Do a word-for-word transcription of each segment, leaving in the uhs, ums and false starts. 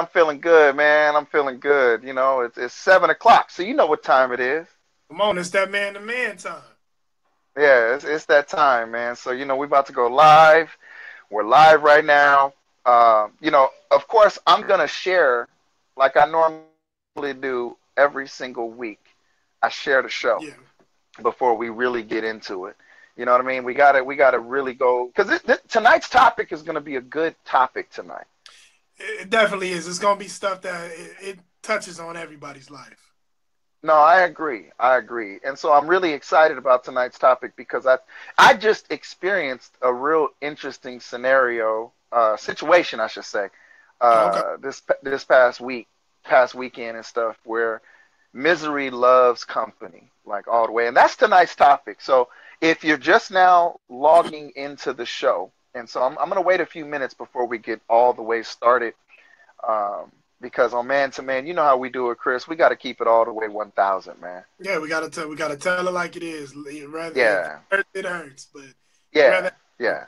I'm feeling good, man. I'm feeling good. You know, it's, it's seven o'clock, so you know what time it is. Come on, it's that man to man time. Yeah, it's, it's that time, man. So, you know, we're about to go live. We're live right now. Uh, you know, of course, I'm going to share, like I normally do every single week, I share the show yeah. before we really get into it. You know what I mean? We got to we got to really go, because tonight's topic is going to be a good topic tonight. It definitely is. It's going to be stuff that it, it touches on everybody's life. No, I agree. I agree. And so I'm really excited about tonight's topic because I, I just experienced a real interesting scenario, uh, situation, I should say, uh, okay. this, this past week, past weekend and stuff, where misery loves company, like all the way. And that's tonight's topic. So if you're just now logging into the show, and so I'm, I'm going to wait a few minutes before we get all the way started, um, because on Man to Man, you know how we do it, Chris. We got to keep it all the way one thousand, man. Yeah, we got to tell, we got to tell it like it is. Rather yeah, it, it hurts, but yeah, rather... yeah.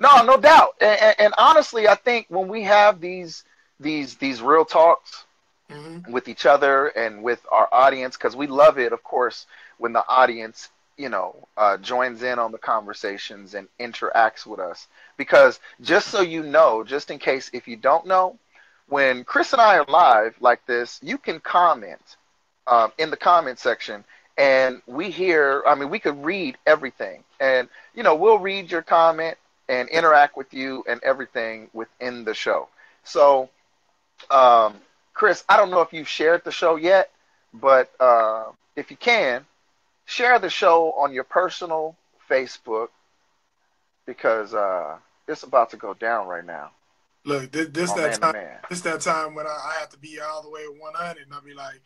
No, no doubt. And, and, and honestly, I think when we have these these these real talks mm-hmm. with each other and with our audience, because we love it, of course, when the audience, you know, uh, joins in on the conversations and interacts with us. Because just so you know, just in case if you don't know, when Chris and I are live like this, you can comment um, in the comment section, and we hear, I mean, we could read everything. And, you know, we'll read your comment and interact with you and everything within the show. So, um, Chris, I don't know if you've shared the show yet, but uh, if you can, share the show on your personal Facebook, because uh, it's about to go down right now. Look, this, this that time. Man. This that time when I, I have to be all the way at one hundred, and I'll be like,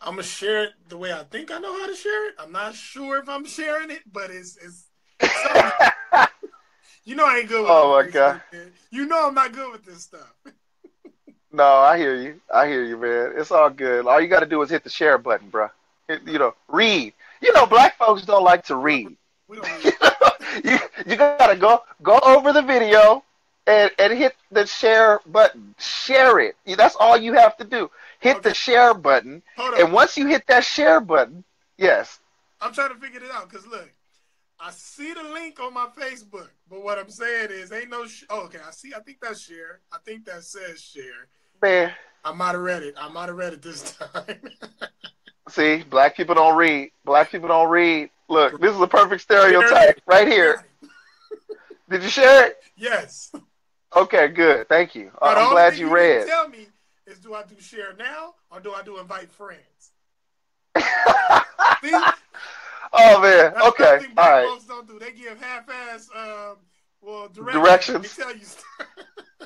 I'm gonna share it the way I think I know how to share it. I'm not sure if I'm sharing it, but it's it's. it's you know I ain't good. With oh my god! Shit, you know I'm not good with this stuff. No, I hear you. I hear you, man. It's all good. All you got to do is hit the share button, bro. You know, read. You know, black folks don't like to read. We don't like you, know, you, you gotta go go over the video and and hit the share button. Share it. That's all you have to do. Hit okay. the share button, Hold and on. once you hit that share button, yes. I'm trying to figure it out because look, I see the link on my Facebook, but what I'm saying is, ain't no. Sh oh, okay, I see. I think that's share. I think that says share. Man, I might have read it. I might have read it this time. See, black people don't read. Black people don't read. Look, this is a perfect stereotype right here. Did you share it? Yes. Okay, good. Thank you. Uh, I'm glad you read. Tell me, is do I do share now or do I do invite friends? Oh man. That's okay. All right. Folks don't do. They give half-ass um, well directions. directions. They tell you stuff.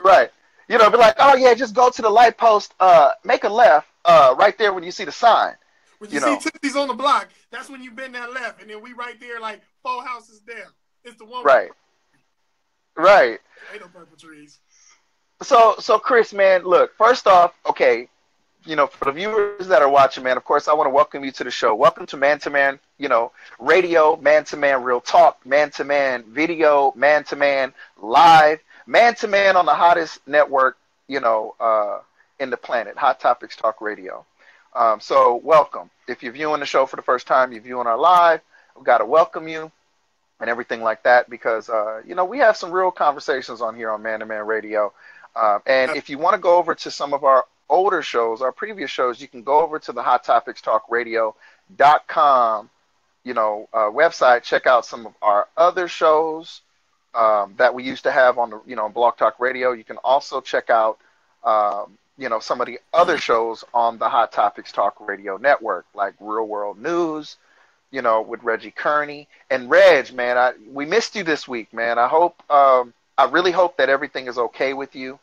Right. You know, be like, oh yeah, just go to the light post. Uh, make a left. Uh, right there when you see the sign. When you, you see know. Tiffany's on the block, that's when you bend that left, and then we right there like four houses down. It's the one. Right. Right. Ain't no purple trees. So, so Chris, man, look. First off, okay, you know, for the viewers that are watching, man, of course, I want to welcome you to the show. Welcome to Man to Man, you know, radio, Man to Man, real talk, Man to Man, video, Man to Man, live, Man to Man on the hottest network, you know, uh, in the planet, Hot Topics Talk Radio. Um, so welcome. If you're viewing the show for the first time, you're viewing our live, we've got to welcome you and everything like that because, uh, you know, we have some real conversations on here on Man to Man Radio. Uh, and if you want to go over to some of our older shows, our previous shows, you can go over to the hot topics talk radio dot com, you know, uh, website, check out some of our other shows um, that we used to have on the, you know, on Block Talk Radio. You can also check out, um, you know, some of the other shows on the Hot Topics Talk Radio Network, like Real World News, you know, with Reggie Kearney. And Reg, man, I, we missed you this week, man. I hope, um, I really hope that everything is okay with you.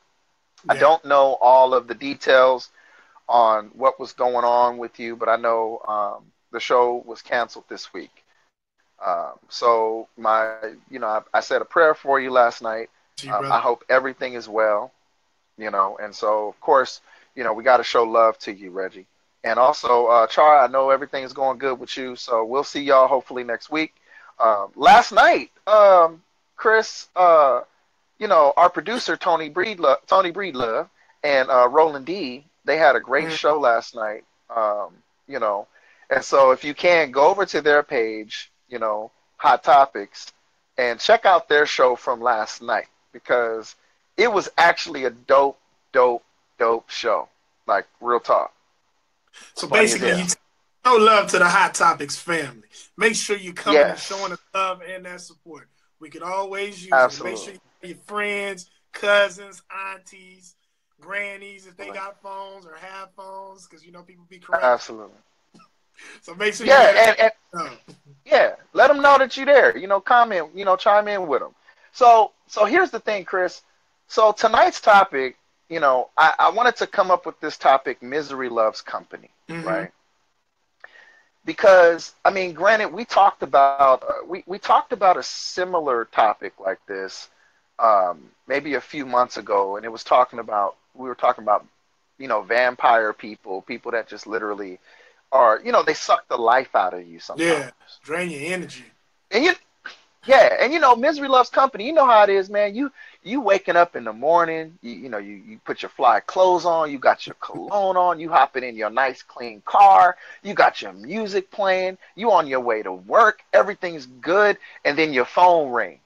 Yeah. I don't know all of the details on what was going on with you, but I know um, the show was canceled this week. Um, so my, you know, I, I said a prayer for you last night. Gee, um, I hope everything is well. You know, and so, of course, you know, we got to show love to you, Reggie. And also, uh, Char, I know everything is going good with you, so we'll see y'all hopefully next week. Uh, last night, um, Chris, uh, you know, our producer, Tony Breedlove, Tony Breedlove and uh, Roland D., they had a great mm-hmm. show last night, um, you know. And so if you can, go over to their page, you know, Hot Topics, and check out their show from last night, because it was actually a dope, dope, dope show. Like, real talk. So Funny basically, you show love to the Hot Topics family. Make sure you come yes. and showing the love and that support. We could always use Absolutely. it. Make sure you tell your friends, cousins, aunties, grannies, if they right. got phones or have phones, because, you know, people be corrupt. Absolutely. So make sure yeah, you and, and, oh. yeah, let them know that you're there. You know, comment, you know, chime in with them. So, so here's the thing, Chris. So tonight's topic, you know, I, I wanted to come up with this topic, misery loves company, mm-hmm. right? Because, I mean, granted, we talked about uh, we, we talked about a similar topic like this um, maybe a few months ago, and it was talking about we were talking about, you know, vampire people, people that just literally are, you know, they suck the life out of you sometimes. Yeah, drain your energy. And you, yeah, and you know, misery loves company. You know how it is, man. You you waking up in the morning, you, you know, you, you put your fly clothes on, you got your cologne on, you hopping in your nice clean car, you got your music playing, you on your way to work, everything's good, and then your phone ring.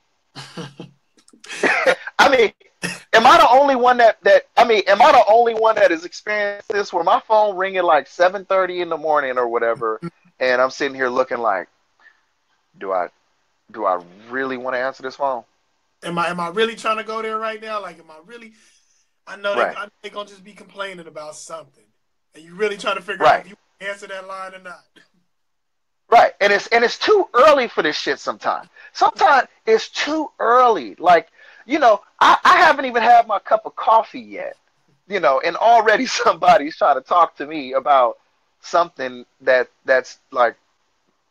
I mean, am I the only one that, that I mean, am I the only one that has experienced this where my phone ring at like seven thirty in the morning or whatever, and I'm sitting here looking like, do I do I really want to answer this phone? Am I am I really trying to go there right now? Like, am I really? I know right. they're they going to just be complaining about something. And you really trying to figure right. out if you answer that line or not. Right. And it's, and it's too early for this shit sometimes. Sometimes it's too early. Like, you know, I, I haven't even had my cup of coffee yet, you know, and already somebody's trying to talk to me about something that that's like,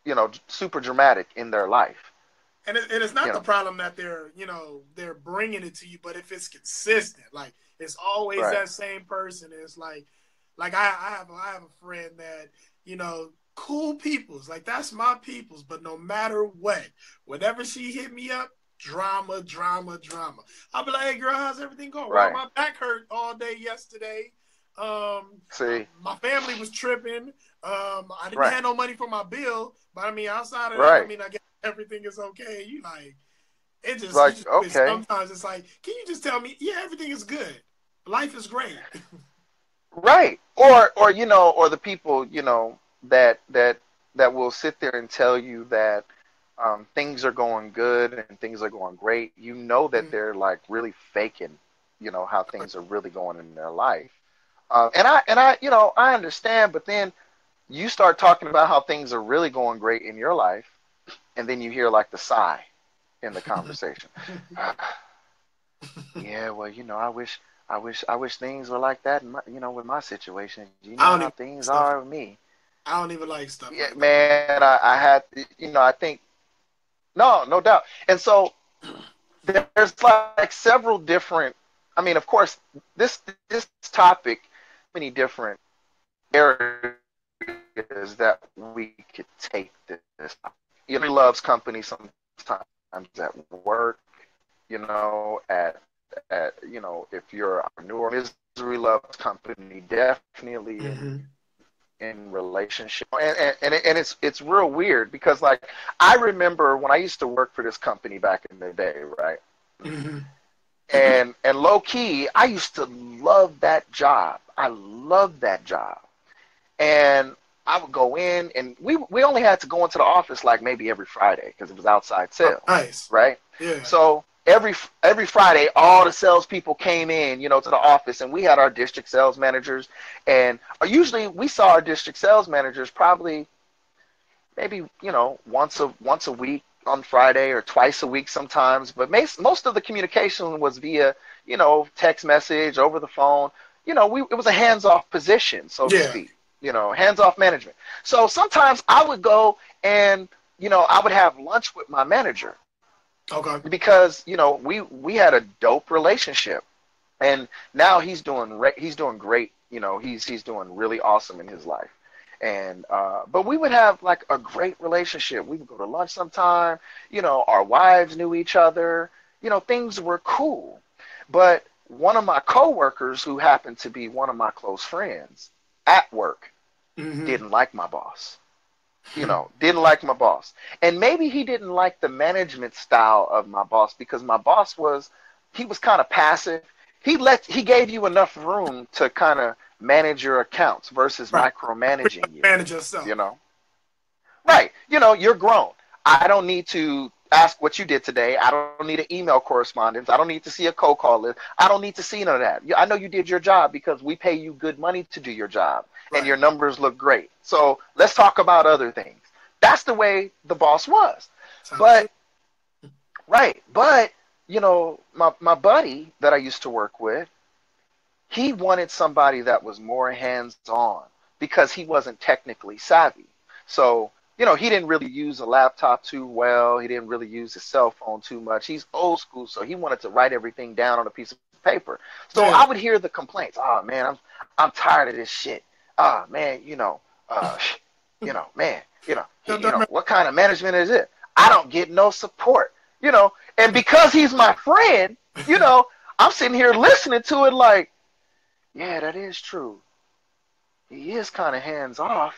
you know, super dramatic in their life. And, it, and it's not you the know. problem that they're, you know, they're bringing it to you, but if it's consistent, like it's always right. that same person. It's like, like I, I have, I have a friend that, you know, cool peoples, like that's my peoples, but no matter what, whenever she hit me up, drama, drama, drama. I'll be like, hey, girl, how's everything going? Right. Well, my back hurt all day yesterday. Um, See. My family was tripping. Um, I didn't right. have no money for my bill. But, I mean, outside of right. that, I mean, I guess everything is okay. You like, it just, like, just okay. sometimes it's like, can you just tell me, yeah, everything is good. Life is great. right. Or, or you know, or the people, you know, that that that will sit there and tell you that, Um, things are going good and things are going great. You know that mm-hmm. they're like really faking, you know, how things are really going in their life. Uh, and I and I, you know, I understand. But then you start talking about how things are really going great in your life, and then you hear like the sigh in the conversation. yeah, well, you know, I wish, I wish, I wish things were like that. In my, you know, with my situation, you know how things stuff. are with me. I don't even like stuff. Yeah, like man, I, I had, you know, I think. No, no doubt. And so there's like several different, I mean, of course, this this topic, many different areas that we could take this. You know, he loves company sometimes at work, you know, at, at you know, if you're a entrepreneur, misery loves company, definitely. Mm-hmm. in relationship and, and, and, it, and it's it's real weird because like I remember when I used to work for this company back in the day, right? Mm-hmm. And and low key, I used to love that job. I loved that job. And I would go in and we we only had to go into the office like maybe every Friday because it was outside sales. Oh, nice. Right? Yeah. So every every Friday, all the salespeople came in, you know, to the office, and we had our district sales managers, and usually we saw our district sales managers probably, maybe you know, once a once a week on Friday or twice a week sometimes. But most most of the communication was via, you know, text message, over the phone. You know, we it was a hands off position, so yeah. to speak. You know, hands off management. So sometimes I would go and you know I would have lunch with my manager. Okay. Because you know we we had a dope relationship, and now he's doing re he's doing great. You know he's he's doing really awesome in his life, and uh, but we would have like a great relationship. We would go to lunch sometime. You know our wives knew each other. You know things were cool, but one of my coworkers, who happened to be one of my close friends at work, mm-hmm. didn't like my boss. You know, didn't like my boss. And maybe he didn't like the management style of my boss, because my boss was, he was kind of passive. He let, he gave you enough room to kind of manage your accounts versus right. micromanaging you. Manage yourself. You know? Right. You know, you're grown. I don't need to ask what you did today. I don't need an email correspondence. I don't need to see a cold call list. I don't need to see none of that. I know you did your job because we pay you good money to do your job, right. and your numbers look great. So let's talk about other things. That's the way the boss was. But, right, but, you know, my, my buddy that I used to work with, he wanted somebody that was more hands-on because he wasn't technically savvy. So, you know, he didn't really use a laptop too well. He didn't really use his cell phone too much. He's old school, so he wanted to write everything down on a piece of paper. So yeah. I would hear the complaints. Oh, man, I'm I'm tired of this shit. Oh, man, you know, uh, you know, man, you know, he, you know, what kind of management is it? I don't get no support, you know. And because he's my friend, you know, I'm sitting here listening to it like, yeah, that is true. He is kind of hands off.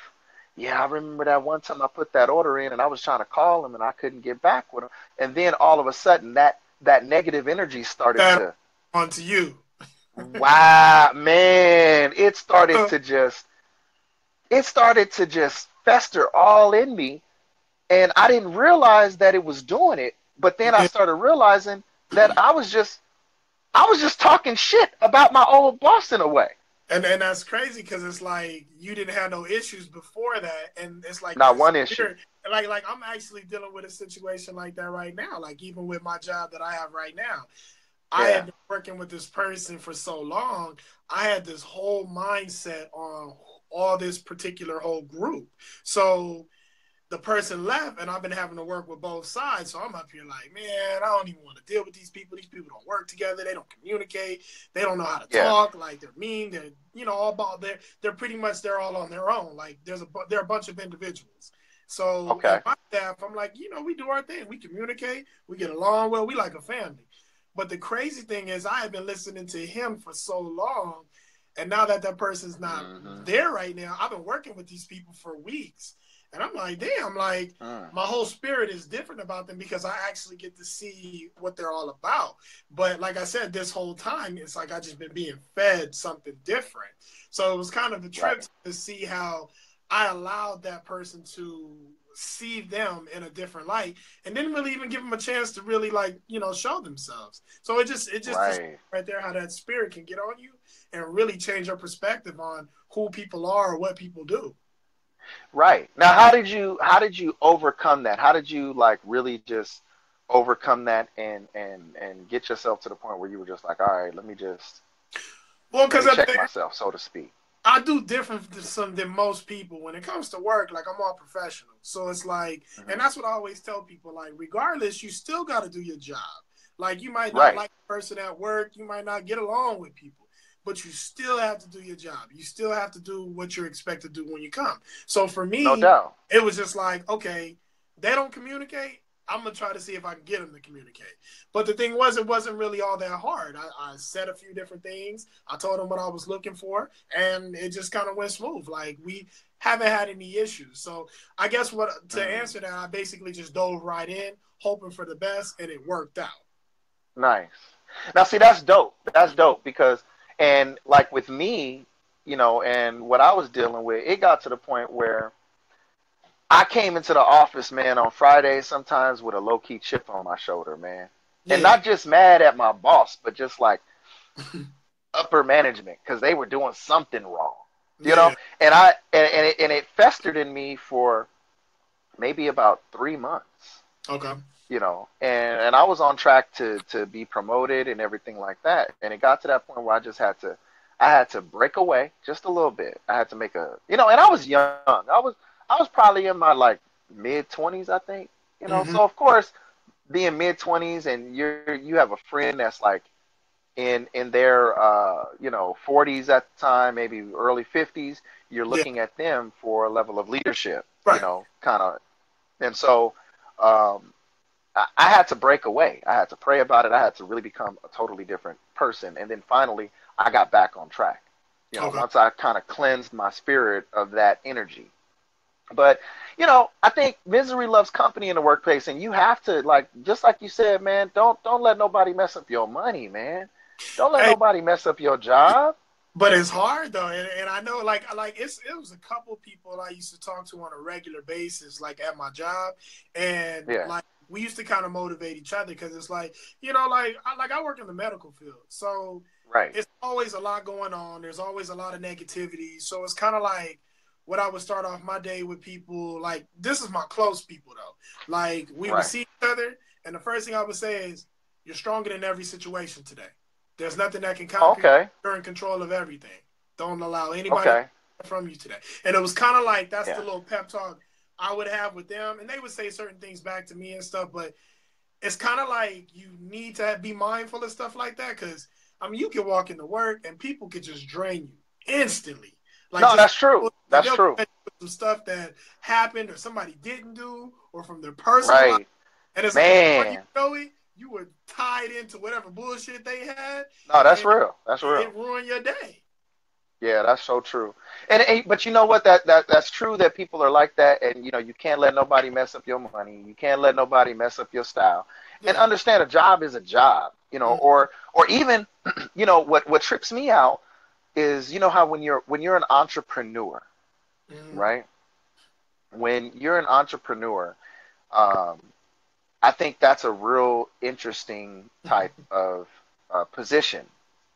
Yeah, I remember that one time I put that order in and I was trying to call him and I couldn't get back with him. And then all of a sudden that, that negative energy started that to... onto you. Wow, man. It started to just... It started to just fester all in me. And I didn't realize that it was doing it. But then I started realizing that I was just... I was just talking shit about my old boss in a way. And and that's crazy because it's like you didn't have no issues before that, and it's like not one issue. And like like I'm actually dealing with a situation like that right now. Like even with my job that I have right now, yeah. I had been working with this person for so long. I had this whole mindset on all this particular whole group. So the person left, and I've been having to work with both sides. So I'm up here like, man, I don't even want to deal with these people. These people don't work together. They don't communicate. They don't know how to yeah. talk. Like they're mean. They're, you know, all about they're they're pretty much they're all on their own. Like there's a there are a bunch of individuals. So okay. my staff, I'm like, you know, we do our thing. We communicate. We get along well. We like a family. But the crazy thing is, I have been listening to him for so long, and now that that person's not mm-hmm. there right now, I've been working with these people for weeks. And I'm like, damn, like uh. my whole spirit is different about them because I actually get to see what they're all about. But like I said, this whole time, it's like I just been being fed something different. So it was kind of a trip right. to see how I allowed that person to see them in a different light and didn't really even give them a chance to really like, you know, show themselves. So it just, it just right, right there, how that spirit can get on you and really change your perspective on who people are or what people do. Right. Now, how did you how did you overcome that? How did you like really just overcome that and and and get yourself to the point where you were just like, all right, let me just well, because I check myself, so to speak. I do different than, than most people when it comes to work. Like I'm all professional, so it's like, mm-hmm. and that's what I always tell people. Like, regardless, you still got to do your job. Like, you might not right. like the person at work, you might not get along with people. But you still have to do your job. You still have to do what you're expected to do when you come. So for me, no doubt. It was just like, okay, they don't communicate. I'm going to try to see if I can get them to communicate. But the thing was, it wasn't really all that hard. I, I said a few different things. I told them what I was looking for, and it just kind of went smooth. Like, we haven't had any issues. So I guess what to mm. answer that, I basically just dove right in, hoping for the best, and it worked out. Nice. Now, see, that's dope. That's dope because – and like with me, you know, and what I was dealing with, it got to the point where I came into the office, man, on Friday sometimes with a low-key chip on my shoulder, man. Yeah. And not just mad at my boss, but just like upper management because they were doing something wrong, you yeah. know? And, I, and, and, it, and it festered in me for maybe about three months. Okay. You know, and, and I was on track to, to be promoted and everything like that. And it got to that point where I just had to, I had to break away just a little bit. I had to make a, you know, and I was young. I was, I was probably in my like mid twenties, I think, you know? Mm-hmm. So of course being mid twenties and you're, you have a friend that's like in, in their, uh, you know, forties at the time, maybe early fifties, you're looking yeah. at them for a level of leadership, right. you know, kind of. And so, um, I had to break away. I had to pray about it. I had to really become a totally different person. And then finally, I got back on track. You know, okay. Once I kind of cleansed my spirit of that energy. But, you know, I think misery loves company in the workplace. And you have to, like, just like you said, man, don't don't let nobody mess up your money, man. Don't let hey, nobody mess up your job. But it's hard, though. And, and I know, like, like it's it was a couple people I used to talk to on a regular basis, like, at my job. And, yeah. like, we used to kind of motivate each other because it's like, you know, like I, like I work in the medical field. So right. it's always a lot going on. There's always a lot of negativity. So it's kind of like what I would start off my day with people. Like, this is my close people, though. Like, we right. would see each other. And the first thing I would say is, you're stronger in every situation today. There's nothing that can conquer okay. you. You're in control of everything. Don't allow anybody okay. from you today. And it was kind of like, that's yeah. the little pep talk I would have with them, and they would say certain things back to me and stuff, but it's kind of like you need to be mindful of stuff like that because, I mean, you can walk into work and people could just drain you instantly. Like, no, that's true. That's true. Some stuff that happened or somebody didn't do or from their personal right. life. And it's Man. like, before you know it, you were tied into whatever bullshit they had. No, that's real. That's real. It ruined your day. Yeah, that's so true. And, and but you know what? That, that that's true that people are like that. And, you know, you can't let nobody mess up your money. You can't let nobody mess up your style. Yeah. And understand a job is a job, you know, mm-hmm. or or even, you know, what, what trips me out is, you know, how when you're when you're an entrepreneur, mm-hmm. right? When you're an entrepreneur, um, I think that's a real interesting type of uh, position.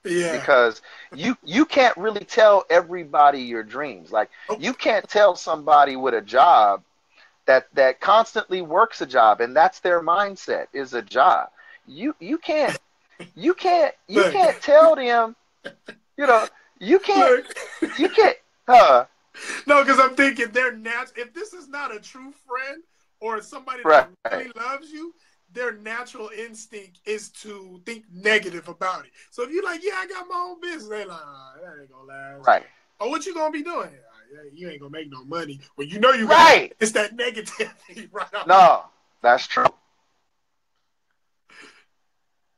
Yeah. Because you you can't really tell everybody your dreams. Like, you can't tell somebody with a job that that constantly works a job and that's their mindset is a job. You you can't you can't you can't tell them, you know, you can't you can't huh. No, because I'm thinking they're natural. If this is not a true friend or somebody right. that really loves you, their natural instinct is to think negative about it. So if you're like, yeah, I got my own business, they're like, oh, that ain't gonna last. Right. Oh, what you gonna be doing? You ain't gonna make no money. Well, you know you right. It's that negativity right off. No, that's true.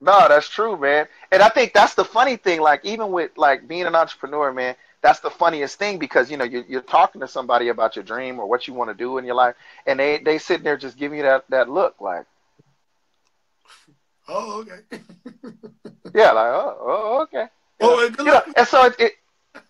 No, that's true, man. And I think that's the funny thing. Like, even with like being an entrepreneur, man, that's the funniest thing because, you know, you, you're talking to somebody about your dream or what you want to do in your life, and they they sitting there just giving you that, that look like, oh, okay. yeah, like, oh, oh okay. You oh, know, good luck. Know, and so it, it,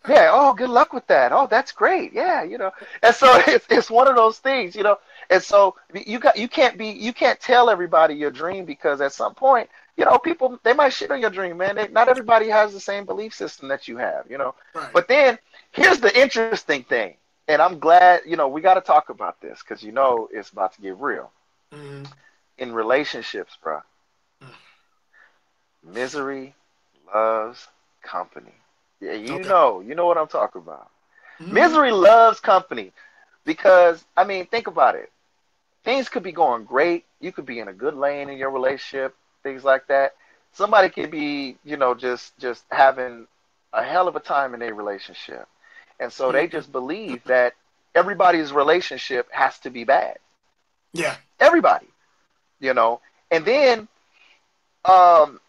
yeah, oh, good luck with that. Oh, that's great. Yeah, you know. And so it's it's one of those things, you know. And so you got you can't be you can't tell everybody your dream because at some point, you know, people they might shit on your dream, man. They, not everybody has the same belief system that you have, you know. Right. But then here's the interesting thing, and I'm glad, you know, we got to talk about this because, you know, it's about to get real. Mm-hmm. In relationships, bro. Misery loves company. Yeah, you okay. know, you know what I'm talking about. Mm. Misery loves company because, I mean, think about it. Things could be going great. You could be in a good lane in your relationship, things like that. Somebody could be, you know, just just having a hell of a time in their relationship. And so mm. they just believe that everybody's relationship has to be bad. Yeah. Everybody, you know. And then um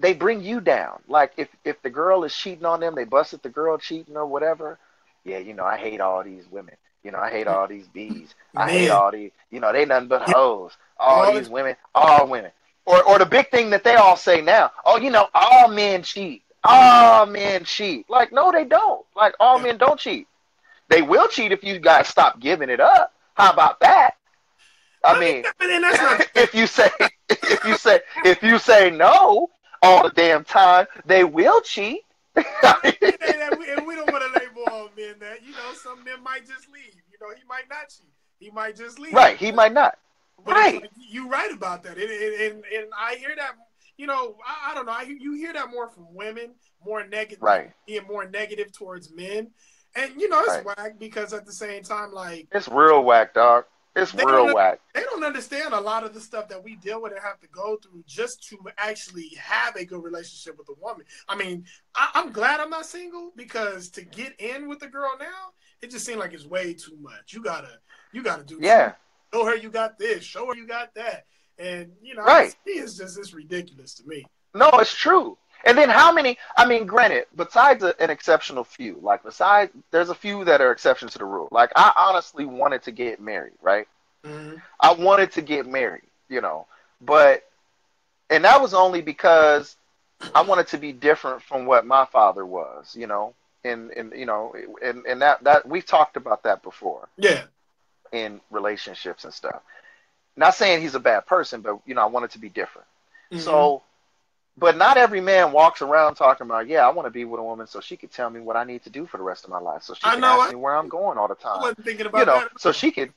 they bring you down. Like, if if the girl is cheating on them, they busted the girl cheating or whatever. Yeah, you know, I hate all these women. You know, I hate all these bees. I Man. hate all these, you know, they nothing but hoes. All yeah. these women, all women. Or or the big thing that they all say now, oh, you know, all men cheat. All men cheat. Like, no, they don't. Like, all yeah. men don't cheat. They will cheat if you guys stop giving it up. How about that? I, I mean, mean that's not- if you say if you say if you say no all the damn time, they will cheat. I mean, and, we, and we don't want to label all men that, you know, some men might just leave. You know, he might not cheat. He might just leave. Right, he might not. But right. Like, you're right about that. And, and, and I hear that, you know, I, I don't know. I, you hear that more from women, more negative, right. being more negative towards men. And, you know, it's right. whack because at the same time, like. It's real whack, dog. It's they real whack. They don't understand a lot of the stuff that we deal with and have to go through just to actually have a good relationship with a woman. I mean, I, I'm glad I'm not single because to get in with a girl now, it just seems like it's way too much. You gotta, you gotta do. Yeah. Something. Show her you got this. Show her you got that. And, you know, right. It's just it's ridiculous to me. No, it's true. And then how many, I mean, granted, besides a, an exceptional few, like besides, there's a few that are exceptions to the rule. Like, I honestly wanted to get married, right? Mm-hmm. I wanted to get married, you know, but, and that was only because I wanted to be different from what my father was, you know, and, and you know, and, and that, that, we've talked about that before. Yeah. In relationships and stuff. Not saying he's a bad person, but, you know, I wanted to be different. Mm-hmm. So, but not every man walks around talking about, yeah, I want to be with a woman so she could tell me what I need to do for the rest of my life. So she can ask me where I'm going all the time. I wasn't thinking about that. You know, so she could,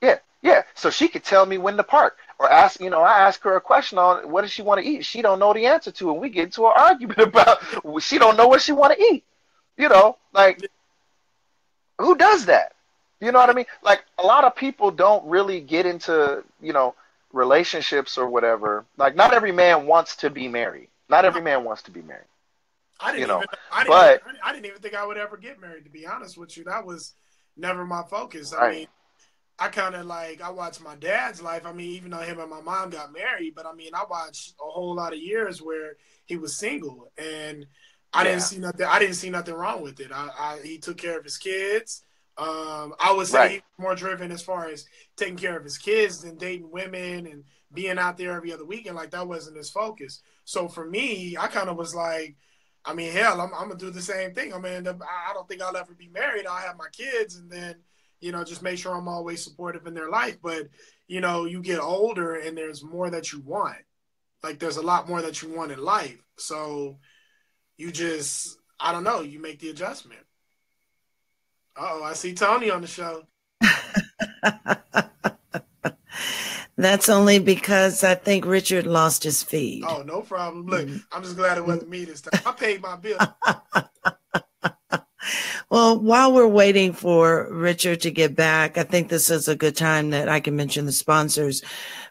yeah, yeah. So she could tell me when to park or ask, you know, I ask her a question on what does she want to eat? She don't know the answer to, and we get into an argument about she don't know what she want to eat. You know, like, who does that? You know what I mean? Like, a lot of people don't really get into, you know, relationships or whatever. Like, not every man wants to be married. Not every man wants to be married. I didn't, you know, even, I didn't, but, even, I didn't even think I would ever get married, to be honest with you. That was never my focus. Right. I mean, I kind of like, I watched my dad's life. I mean, even though him and my mom got married, but I mean, I watched a whole lot of years where he was single, and I yeah. didn't see nothing. I didn't see nothing wrong with it. I, I he took care of his kids. Um, I would say right. he was more driven as far as taking care of his kids than dating women and being out there every other weekend. Like, that wasn't his focus. So for me, I kind of was like, I mean, hell, I'm, I'm going to do the same thing. I'm going to end up, I don't think I'll ever be married. I'll have my kids and then, you know, just make sure I'm always supportive in their life. But, you know, you get older and there's more that you want. Like, there's a lot more that you want in life. So you just, I don't know, you make the adjustment. Uh-oh, I see Tony on the show. That's only because I think Richard lost his feed. Oh, no problem. Look, mm-hmm. I'm just glad it wasn't me this time. I paid my bill. Well, while we're waiting for Richard to get back, I think this is a good time that I can mention the sponsors.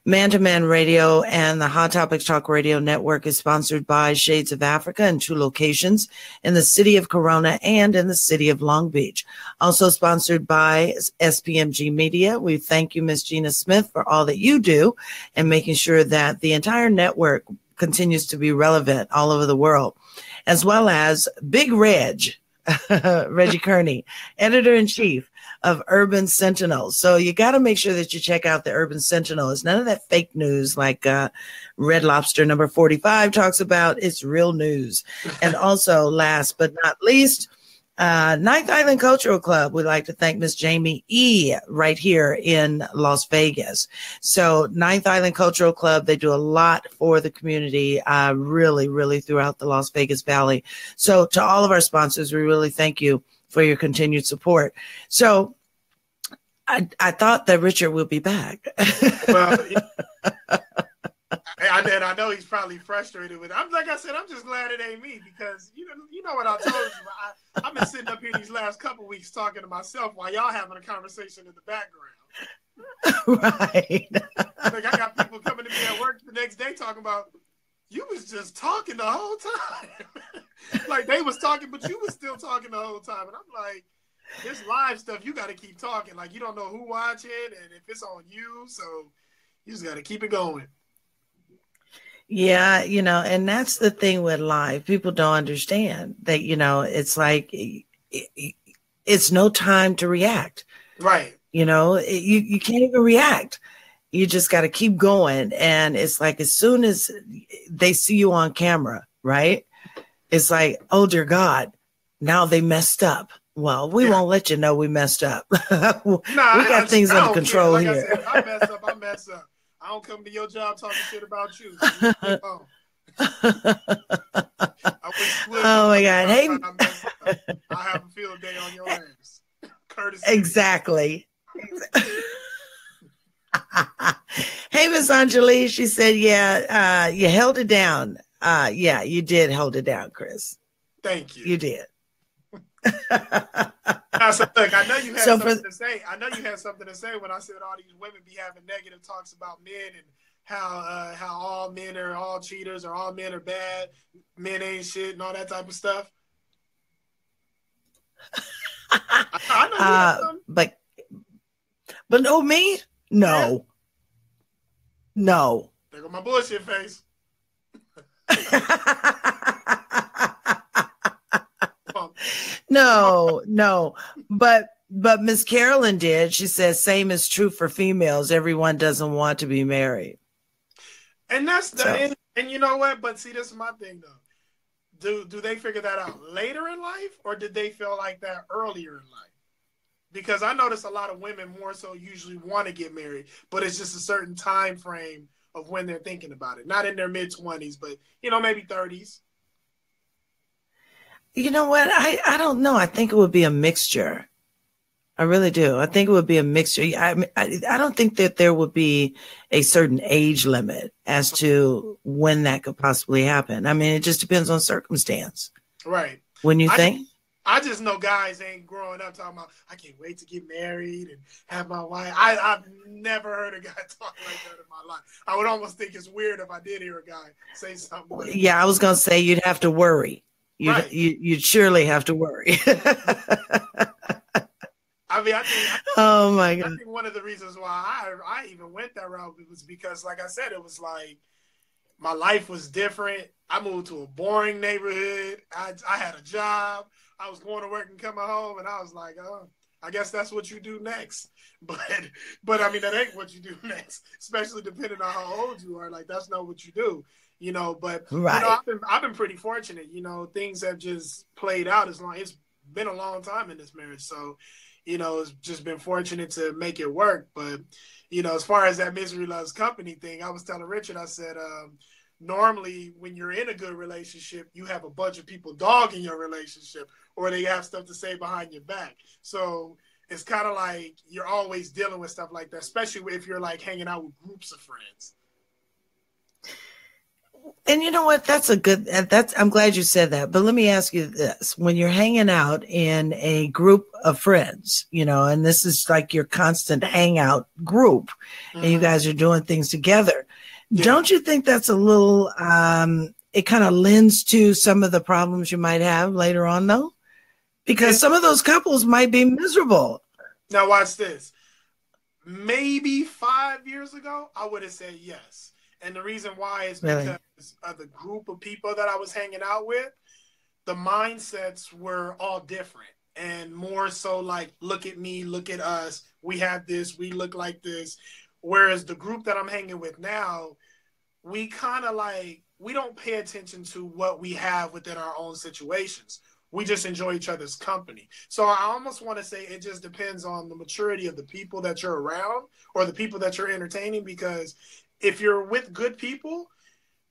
Man to Man Radio and the Hot Topics Talk Radio Network is sponsored by Shades of Afrika in two locations, in the city of Corona and in the city of Long Beach. Also sponsored by S P M G Media. We thank you, Miz Gina Smith, for all that you do and making sure that the entire network continues to be relevant all over the world, as well as Big Reg. Reggie Kearney, editor-in-chief of Urban Sentinel. So you got to make sure that you check out the Urban Sentinel. It's none of that fake news like uh, Red Lobster number forty-five talks about. It's real news. And also, last but not least, uh, Ninth Island Cultural Club. We'd like to thank Miss Jamie E. right here in Las Vegas. So Ninth Island Cultural Club, they do a lot for the community, uh, really, really throughout the Las Vegas Valley. So to all of our sponsors, we really thank you for your continued support. So I, I thought that Richard will be back. Well, and, and I know he's probably frustrated with it. I'm like I said, I'm just glad it ain't me, because you know, you know what I told you. I, I've been sitting up here these last couple of weeks talking to myself while y'all having a conversation in the background. Right. Like, I got people coming to me at work the next day talking about, you was just talking the whole time. Like, they was talking, but you was still talking the whole time. And I'm like, this live stuff, you got to keep talking. Like, you don't know who watching and if it's on you. So you just got to keep it going. Yeah, you know, and that's the thing with live. People don't understand that, you know, it's like it, it, it's no time to react. Right. You know, it, you, you can't even react. You just got to keep going. And it's like as soon as they see you on camera, right, it's like, oh, dear God, now they messed up. Well, we yeah. won't let you know we messed up. nah, we got I, things I under control like here. I, said, I messed up. I messed up. I don't come to your job talking shit about you. So you oh my God! Hey, I have a field day on your ass. Curtis. Exactly. Hey, Miss Anjali, she said, "Yeah, uh, you held it down. Uh, yeah, you did hold it down, Chris. Thank you. You did." Now, so look, I know you had so something for, to say. I know you had something to say when I said all these women be having negative talks about men and how uh, how all men are all cheaters or all men are bad, men ain't shit, and all that type of stuff. I, I know you uh, had but but no, me no. No. There go my bullshit face. No, no. But but Miss Carolyn did. She says, same is true for females. Everyone doesn't want to be married. And that's the so. and, and you know what? But see, this is my thing though. Do do they figure that out later in life, or did they feel like that earlier in life? Because I notice a lot of women more so usually want to get married, but it's just a certain time frame of when they're thinking about it. Not in their mid-twenties, but, you know, maybe thirties. You know what? I, I don't know. I think it would be a mixture. I really do. I think it would be a mixture. I, I, I don't think that there would be a certain age limit as to when that could possibly happen. I mean, it just depends on circumstance. Right. Wouldn't you I think? Just, I just know guys ain't growing up talking about, I can't wait to get married and have my wife. I, I've never heard a guy talk like that in my life. I would almost think it's weird if I did hear a guy say something like that. Yeah, I was going to say you'd have to worry. You'd, right. you, you'd surely have to worry. I mean, I think, I think, oh my God. I think one of the reasons why I, I even went that route was because, like I said, it was like my life was different. I moved to a boring neighborhood. I, I had a job. I was going to work and coming home, and I was like, oh, I guess that's what you do next. But, but I mean, that ain't what you do next, especially depending on how old you are. Like, that's not what you do, you know. But right. you know, I've been, I've been pretty fortunate. You know, things have just played out as long. It's been a long time in this marriage, so. You know, it's just been fortunate to make it work. But, you know, as far as that misery loves company thing, I was telling Richard, I said, um, normally when you're in a good relationship, you have a bunch of people dogging your relationship or they have stuff to say behind your back. So it's kind of like you're always dealing with stuff like that, especially if you're like hanging out with groups of friends. And you know what? That's a good, that's, I'm glad you said that. But let me ask you this. When you're hanging out in a group of friends, you know, and this is like your constant hangout group, mm-hmm. and you guys are doing things together, yeah. don't you think that's a little, um, it kind of lends to some of the problems you might have later on, though? Because yeah. some of those couples might be miserable. Now, watch this. Maybe five years ago, I would have said yes. And the reason why is because really? of the group of people that I was hanging out with, the mindsets were all different and more so like, look at me, look at us. We have this, we look like this. Whereas the group that I'm hanging with now, we kind of like, we don't pay attention to what we have within our own situations. We just enjoy each other's company. So I almost want to say it just depends on the maturity of the people that you're around or the people that you're entertaining, because if you're with good people,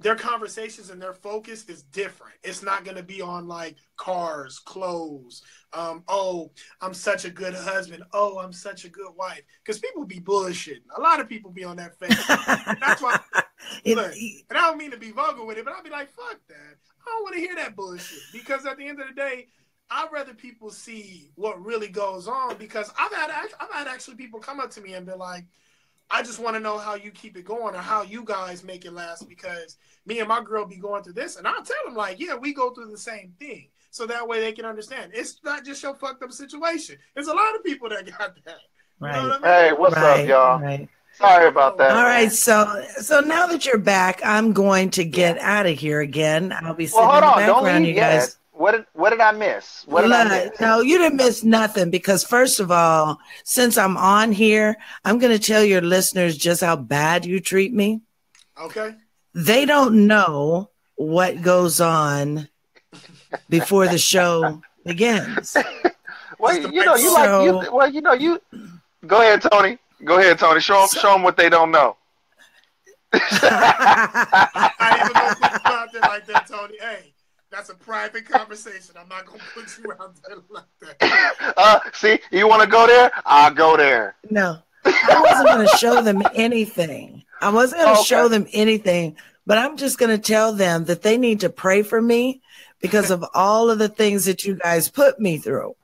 their conversations and their focus is different. It's not going to be on like cars, clothes. Um, oh, I'm such a good husband. Oh, I'm such a good wife. Because people be bullshitting. A lot of people be on that face. That's why. Look, and I don't mean to be vulgar with it, but I'll be like, fuck that. I don't want to hear that bullshit. Because at the end of the day, I'd rather people see what really goes on. Because I've had, I've had actually people come up to me and be like, I just want to know how you keep it going or how you guys make it last, because me and my girl be going through this. And I'll tell them like, yeah, we go through the same thing. So that way they can understand. It's not just your fucked up situation. There's a lot of people that got that. Right. You know what I mean? Hey, what's right, up, y'all? Right. Sorry about that. All right. So so now that you're back, I'm going to get out of here again. I'll be sitting well, hold on, in the background, don't you guys. Yet. What did, what did I miss? What did Look, I miss? No, you didn't miss nothing because, first of all, since I'm on here, I'm going to tell your listeners just how bad you treat me. Okay. They don't know what goes on before the show begins. well, you, you know, you so, like, you, well, you know, you go ahead, Tony. Go ahead, Tony. Show them, so, show them what they don't know. I ain't even going to put you out there like that, Tony. Hey. That's a private conversation. I'm not going to put you out there like that. Uh, see, you want to go there? I'll go there. No, I wasn't going to show them anything. I wasn't going to okay. show them anything, but I'm just going to tell them that they need to pray for me because of all of the things that you guys put me through.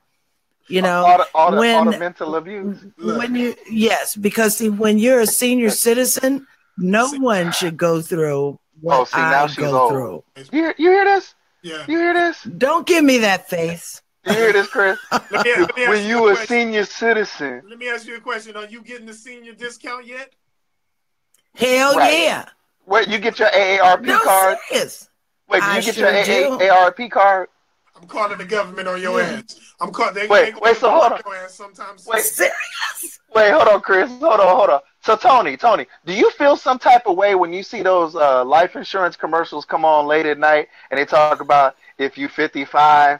You know, all the, all the, when, all the mental abuse. When you, yes, because see, when you're a senior citizen, no see, one should go through what oh, see, now I she's go old. through. You hear, you hear this? Yeah. You hear this? Don't give me that face. You hear this, Chris? let me, let me when you, you a question. senior citizen. Let me ask you a question. Are you getting the senior discount yet? Hell right. yeah. Where you get your A A R P no, card? Serious. Wait, I you get your A A R P card? I'm calling the government on your yeah. ass. I'm calling. They, wait, they wait. So hold on. Your ass sometimes. Wait, serious? Wait, hold on, Chris. Hold on, hold on. So Tony, Tony, do you feel some type of way when you see those uh, life insurance commercials come on late at night and they talk about if you fifty-five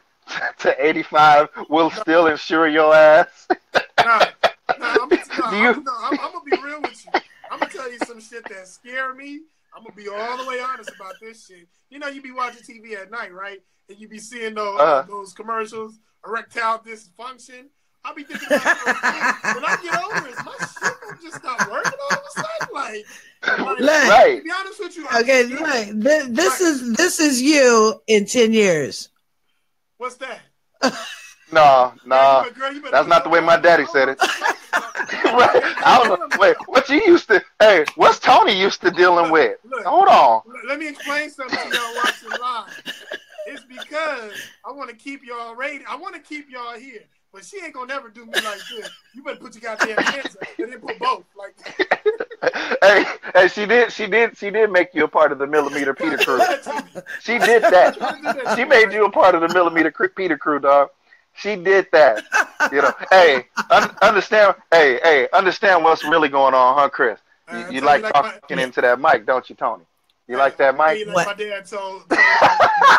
to eighty-five, we'll still insure your ass? Nah, nah, I'm, nah, I'm, nah, I'm, I'm gonna be real with you. I'm gonna tell you some shit that scared me. I'm gonna be all the way honest about this shit. You know, you be watching T V at night, right? And you be seeing those uh, those commercials, erectile dysfunction. I'll be thinking about it. When I get over it, my shit will just stop working all of a sudden. Like, like, like to be honest with you. I'm okay, like, th this like, is this is you in ten years. What's that? No, no, girl, girl, that's not the way my daddy said it. Right. I don't know. Wait, what you used to? Hey, what's Tony used to dealing look, with? Look, hold on. Let me explain something to y'all watching live. It's because I want to keep y'all rated. I want to keep y'all here, but she ain't gonna never do me like this. You better put your goddamn hands up and then put both. Like, hey, hey, she did, she did, she did make you a part of the Millimeter Peter crew. She did that. She made you a part of the Millimeter Peter crew, dog. She did that, you know. Hey, un understand. Hey, hey, understand what's really going on, huh, Chris? You, uh, you like, like talking my, into that mic, don't you, Tony? You uh, like that mic? You know, my dad told me,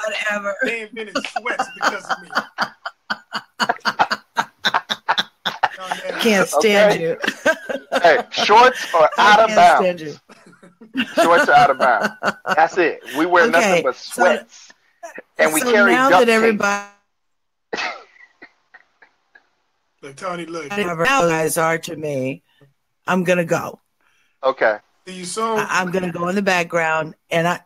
whatever. They invented sweats because of me. I can't stand okay. you. Hey, shorts are out I of bounds. Shorts are out of bounds. That's it. We wear okay. nothing but sweats, so, and we so carry now duct that everybody. Look, Tony, look. Whatever you guys are to me, I'm gonna go. Okay. Do you so? I'm gonna go in the background, and I.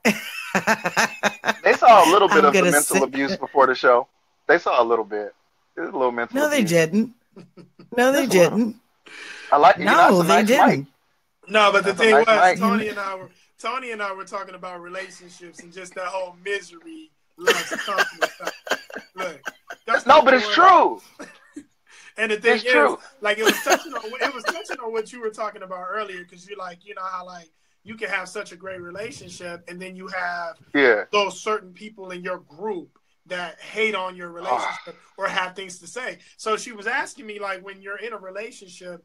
They saw a little bit I'm of the mental sit. abuse before the show. They saw a little bit. It was a little mental. No, abuse. they didn't. No, they didn't. I like. You no, know, they nice didn't. Mic. No, but that's the thing nice was, mic. Tony and I were Tony and I were talking about relationships and just that whole misery, loves company stuff. Look, that's no, but it's true. And the thing it's is, true. like, it was touching on it was touching on what you were talking about earlier, because you're like, you know how like you can have such a great relationship, and then you have yeah. those certain people in your group that hate on your relationship oh. or have things to say. So she was asking me, like, when you're in a relationship,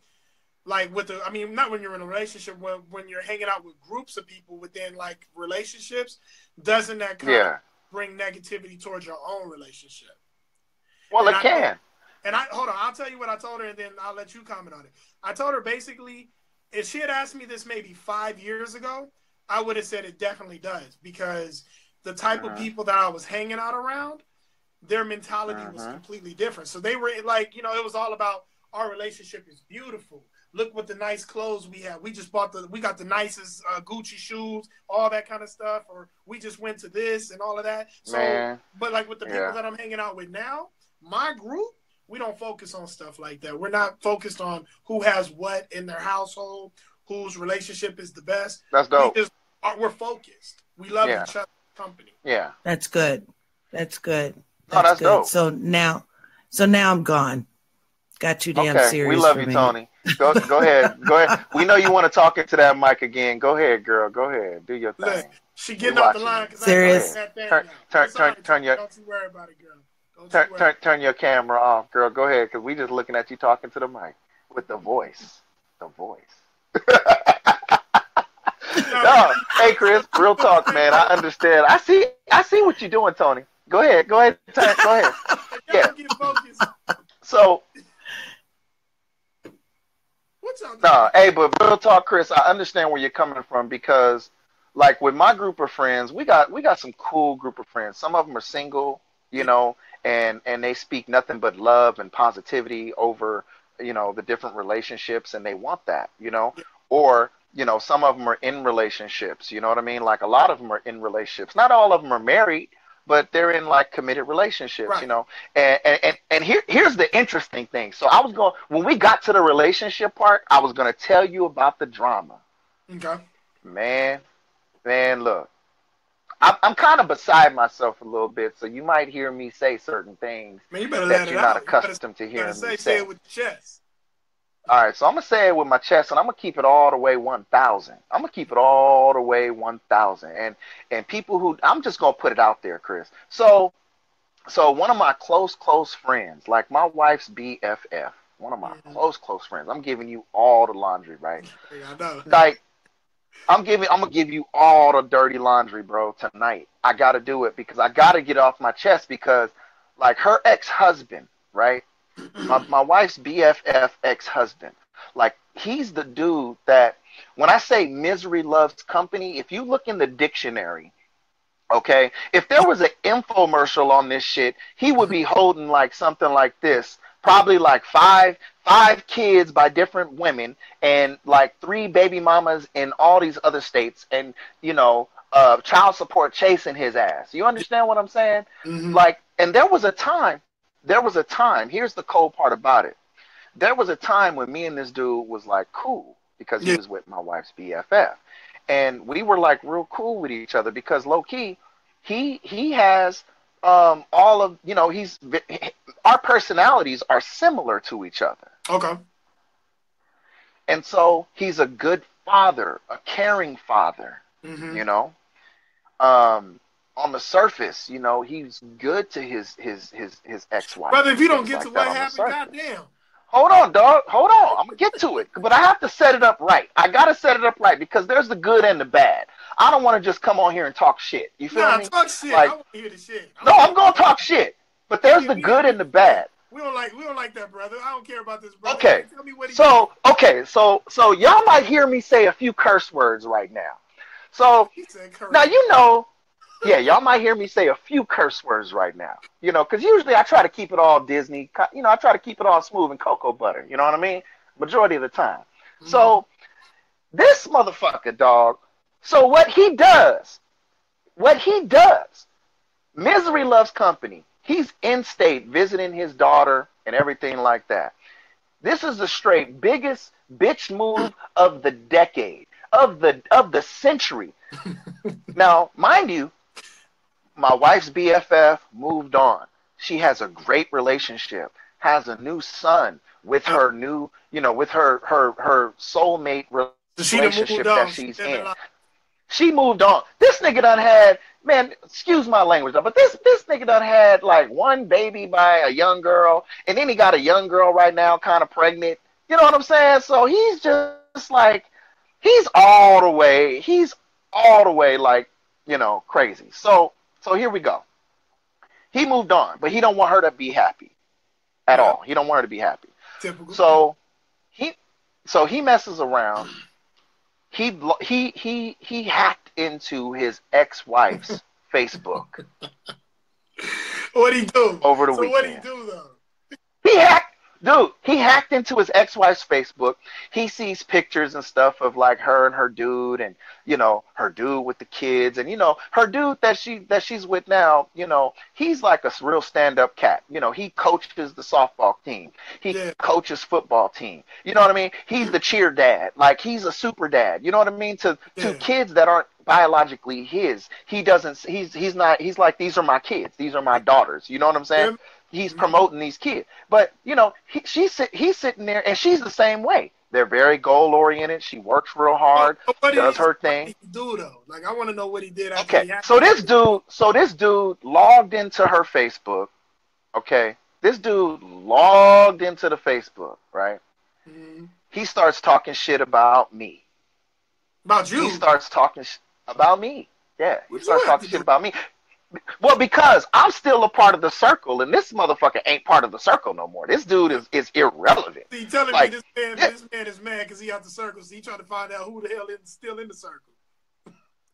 like with the, I mean, not when you're in a relationship, when when you're hanging out with groups of people within like relationships, doesn't that kind yeah. of bring negativity towards your own relationship? Well, and it I, can. And I hold on, I'll tell you what I told her, and then I'll let you comment on it. I told her basically, if she had asked me this maybe five years ago, I would have said it definitely does, because the type uh-huh. of people that I was hanging out around, their mentality uh-huh. was completely different. So they were like, you know, it was all about our relationship is beautiful. Look what the nice clothes we have. We just bought the, we got the nicest uh, Gucci shoes, all that kind of stuff, or we just went to this and all of that. So, Man. but like with the people yeah. that I'm hanging out with now, my group. We don't focus on stuff like that. We're not focused on who has what in their household, whose relationship is the best. That's dope. We just, we're focused. We love yeah. each other's company. Yeah. That's good. That's good. That's, oh, that's good. Dope. So now, so now I'm gone. Got too damn okay. serious. We love you, me. Tony. Go, go ahead. Go ahead. We know you want to talk into that mic again. Go ahead, girl. Go ahead. Do your thing. Look, she getting off the line. Serious. I turn, turn, sorry, turn, turn your. Don't you worry about it, girl. Turn, turn, turn your camera off, girl. Go ahead, because we just looking at you talking to the mic with the voice. The voice. No. Hey, Chris, real talk, man. I understand. I see I see what you're doing, Tony. Go ahead. Go ahead. Turn, go ahead. Yeah. So. What's up? No, hey, but real talk, Chris, I understand where you're coming from, because, like, with my group of friends, we got, we got some cool group of friends. Some of them are single, you know, and, and they speak nothing but love and positivity over, you know, the different relationships, and they want that, you know, yeah. or, you know, some of them are in relationships, you know what I mean? Like, a lot of them are in relationships. Not all of them are married, but they're in, like, committed relationships, right. you know, and, and, and, and here, here's the interesting thing. So I was going, when we got to the relationship part, I was going to tell you about the drama. Okay. Man, man, look. I'm kind of beside myself a little bit, so you might hear me say certain things Man, you that you're not out. accustomed you to hearing. You better say, me say. say it with your chest. All right, so I'm going to say it with my chest, and I'm going to keep it all the way one thousand. I'm going to keep it all the way one thousand. And and people who – I'm just going to put it out there, Chris. So so one of my close, close friends, like my wife's B F F, one of my yeah. close, close friends. I'm giving you all the laundry, right? Yeah, I know. Like, I'm giving, I'm going to give you all the dirty laundry, bro, tonight. I got to do it because I got to get off my chest because, like, her ex-husband, right? My, my wife's B F F ex-husband, like, he's the dude that, when I say misery loves company, if you look in the dictionary, okay, if there was an infomercial on this shit, he would be holding, like, something like this, probably, like, five, five kids by different women and, like, three baby mamas in all these other states and, you know, uh, child support chasing his ass. You understand what I'm saying? Mm-hmm. Like, and there was a time. There was a time, here's the cold part about it. There was a time when me and this dude was like cool because he was with my wife's B F F. And we were like real cool with each other because low key, he, he has um, all of, you know, he's, our personalities are similar to each other. Okay. And so he's a good father, a caring father, mm-hmm. you know, um, on the surface, you know, he's good to his his his his ex-wife. Brother, if you don't get like to what happened, goddamn. Hold on, dog. Hold on. I'm gonna get to it, but I have to set it up right. I gotta set it up right because there's the good and the bad. I don't want to just come on here and talk shit. You feel nah, me? Talk shit. Like, I want to hear the shit. I'm no, I'm gonna talk shit, but there's the good and the bad. We don't like we don't like that, brother. I don't care about this, brother. Okay. Tell me what he so did. okay, so so y'all might hear me say a few curse words right now. So now you know. Yeah, y'all might hear me say a few curse words right now, you know, because usually I try to keep it all Disney, you know, I try to keep it all smooth and cocoa butter, you know what I mean? Majority of the time. Mm-hmm. So this motherfucker, dog, so what he does, what he does, misery loves company. He's in state visiting his daughter and everything like that. This is the straight biggest bitch move of the decade, of the, of the century. Now, mind you, my wife's B F F moved on. She has a great relationship, has a new son with her new, you know, with her her her soulmate relationship that she's in. She moved on. This nigga done had, man, excuse my language, but this this nigga done had like one baby by a young girl, and then he got a young girl right now, kind of pregnant. You know what I'm saying? So he's just like, he's all the way, he's all the way like, you know, crazy. So. So here we go. He moved on, but he don't want her to be happy at yeah. all. He don't want her to be happy. Typical. So he, so he messes around. He he he he hacked into his ex-wife's Facebook. What'd he do over the so weekend? What'd he do though? He hacked, dude. He hacked into his ex-wife's Facebook. He sees pictures and stuff of like her and her dude and. You know, her dude with the kids and, you know, her dude that she that she's with now, you know, he's like a real stand-up cat. You know, he coaches the softball team. He yeah. coaches football team. You know what I mean? He's the cheer dad. Like, he's a super dad. You know what I mean? To yeah. to kids that aren't biologically his. He doesn't – he's he's not – he's like, these are my kids. These are my daughters. You know what I'm saying? Yeah. He's promoting these kids. But, you know, he, she's, he's sitting there and she's the same way. They're very goal-oriented. She works real hard, what does her thing. What did he do, though? Like, I want to know what he did. After okay, he so this dude, so this dude logged into her Facebook, okay? This dude logged into the Facebook, right? Mm-hmm. He starts talking shit about me. About you? He starts talking sh about me. Yeah, he what starts talking shit about me. Well, because I'm still a part of the circle, and this motherfucker ain't part of the circle no more. This dude is, is irrelevant. See, telling like, me this man, yeah. this man is mad because he out the circle, so he trying to find out who the hell is still in the circle.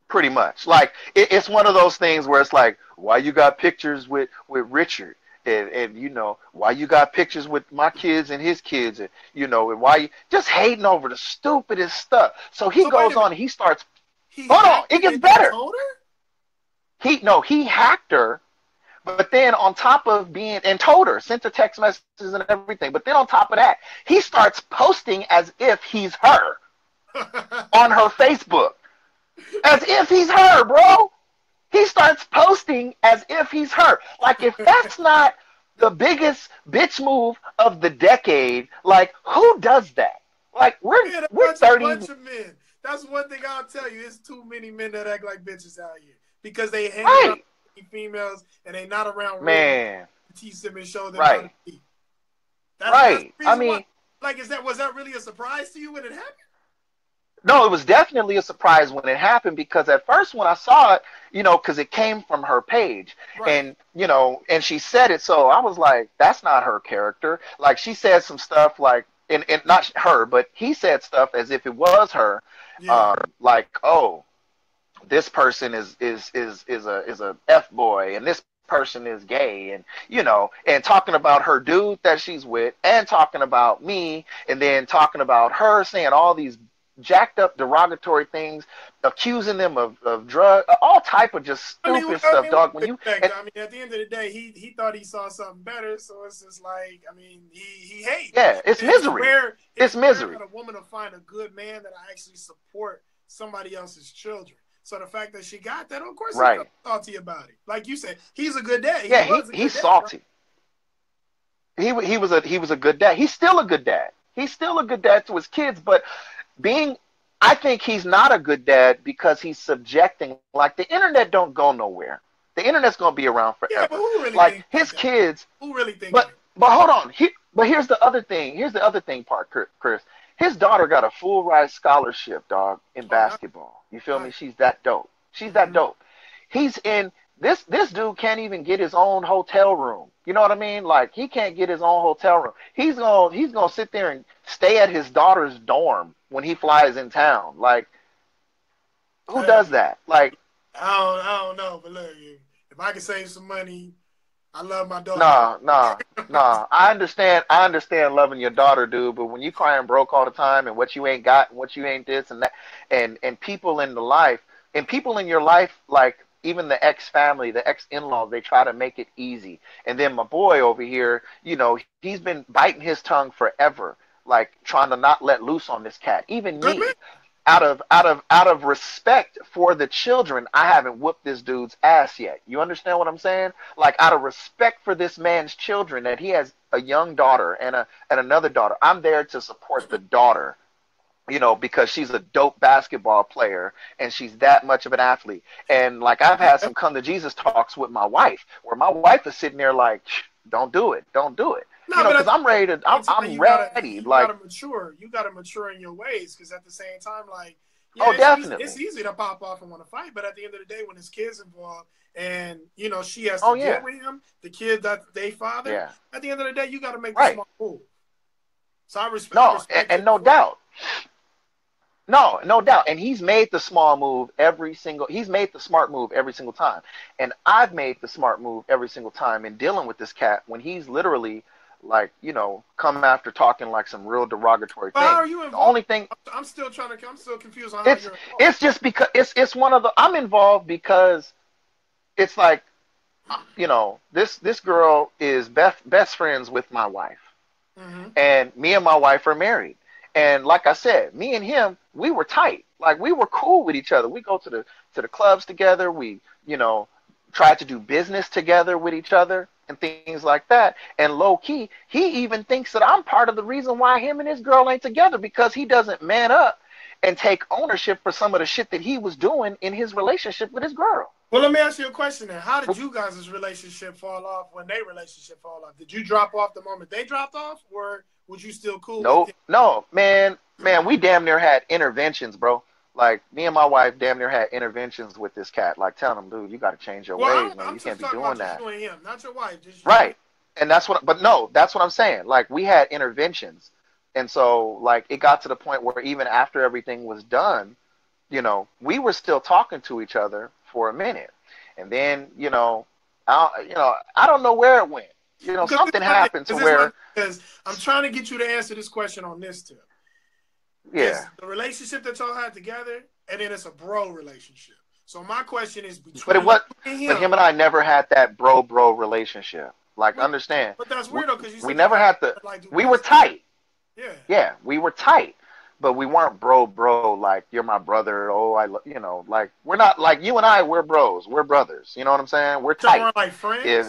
Pretty much. Like, it, it's one of those things where it's like, why you got pictures with, with Richard? And, and, you know, why you got pictures with my kids and his kids? And, you know, and why you just hating over the stupidest stuff. So he so goes on and he starts, he hold on, it gets better. Older? He no, he hacked her, but then on top of being and told her, sent her text messages and everything. But then on top of that, he starts posting as if he's her on her Facebook. As if he's her, bro. He starts posting as if he's her. Like if that's not the biggest bitch move of the decade. Like, who does that? Like, we're, yeah, we're thirty. A bunch of men. That's one thing I'll tell you. It's too many men that act like bitches out here because they hang right. out with females and they not around. Man. Teach them and show them right. how to be. That's, right. That's I mean. Why. Like, is that, was that really a surprise to you when it happened? No, it was definitely a surprise when it happened, because at first when I saw it, you know, because it came from her page, right. and, you know, and she said it. So I was like, that's not her character. Like, she said some stuff like, and, and not her, but he said stuff as if it was her. Yeah. Um, like, oh, this person is, is, is, is a, is a F boy. And this person is gay, and you know, and talking about her dude that she's with, and talking about me, and then talking about her, saying all these jacked up derogatory things, accusing them of, of drug, all type of just stupid I mean, stuff, I mean, dog. When you, and, I mean, at the end of the day, he he thought he saw something better, so it's just like, I mean, he he hates. Yeah, it's, it's misery. Rare, it's, it's misery. That a woman will find a good man that I actually support somebody else's children. So the fact that she got that, of course, right. he's salty about it. Like you said, he's a good dad. He yeah, he, he's dad, salty. Right? He he was a he was a good dad. He's still a good dad. He's still a good dad to his kids. But being, I think he's not a good dad because he's subjecting. Like, the internet don't go nowhere. The internet's gonna be around forever. Yeah, but who really like his that? kids? Who really thinks? But but hold on. He, but here's the other thing. Here's the other thing, part Chris. His daughter got a full ride scholarship, dog, in oh, basketball. You feel me? She's that dope. She's that mm-hmm. dope. He's in this. This dude can't even get his own hotel room. You know what I mean? Like, he can't get his own hotel room. He's gonna he's gonna sit there and stay at his daughter's dorm when he flies in town. Like, who does that? Like, I don't I don't know. But look, if I can save some money. I love my daughter. Nah, nah, nah. I understand. I understand loving your daughter, dude. But when you crying broke all the time, and what you ain't got, and what you ain't this and that, and and people in the life, and people in your life, like even the ex family, the ex in laws, they try to make it easy. And then my boy over here, you know, he's been biting his tongue forever, like trying to not let loose on this cat. Even me, out of out of out of respect for the children, I haven't whooped this dude's ass yet. You understand what I'm saying? Like, out of respect for this man's children, that he has a young daughter and a and another daughter, I'm there to support the daughter, you know, because she's a dope basketball player and she's that much of an athlete. And like, I've had some come to Jesus talks with my wife, where my wife is sitting there like, don't do it, don't do it. No, you know, because I'm ready to, I'm, I'm you ready. Gotta, you like, gotta mature. You gotta mature in your ways, because at the same time, like, yeah, oh, it's, definitely, it's easy to pop off and want to fight, but at the end of the day, when his kid's involved, and you know she has to oh, deal yeah. with him, the kid that they father. Yeah. At the end of the day, you gotta make right. the smart move. So I respect. No, respect and, and no doubt. No, no doubt. And he's made the small move every single, he's made the smart move every single time. And I've made the smart move every single time in dealing with this cat when he's literally like, you know, come after talking like some real derogatory thing. Are you involved? The only thing I'm still trying to, I'm still confused on how it's, you're involved. It's just because it's, it's one of the, I'm involved because it's like, you know, this, this girl is best, best friends with my wife, mm-hmm. and me and my wife are married. And like I said, me and him, we were tight. Like, we were cool with each other. We go to the to the clubs together. We, you know, tried to do business together with each other and things like that. And low key, he even thinks that I'm part of the reason why him and his girl ain't together, because he doesn't man up and take ownership for some of the shit that he was doing in his relationship with his girl. Well, let me ask you a question then. How did you guys' relationship fall off when their relationship fall off? Did you drop off the moment they dropped off, or would you still cool? No, nope. no, man, man, we damn near had interventions, bro. Like, me and my wife damn near had interventions with this cat. Like, telling him, dude, you got to change your well, ways, man. I'm you can't be doing that. You and him, not your wife, just you. Right, and that's what. But no, that's what I'm saying. Like, we had interventions, and so like it got to the point where even after everything was done, you know, we were still talking to each other for a minute, and then you know, I you know I don't know where it went. You know, something happened to where. Because I'm trying to get you to answer this question on this tip. Yeah. It's the relationship that y'all had together, and then it's a bro relationship. So my question is between but it was, him. But him and I never had that bro bro relationship. Like, but, understand. But that's weird though, because you. We never had the. Like, we were tight. Yeah. Yeah, we were tight, but we weren't bro bro. Like, you're my brother. Oh, I. You know, like, we're not like you and I. We're bros. We're brothers. You know what I'm saying? We're tight. So we're like friends. If,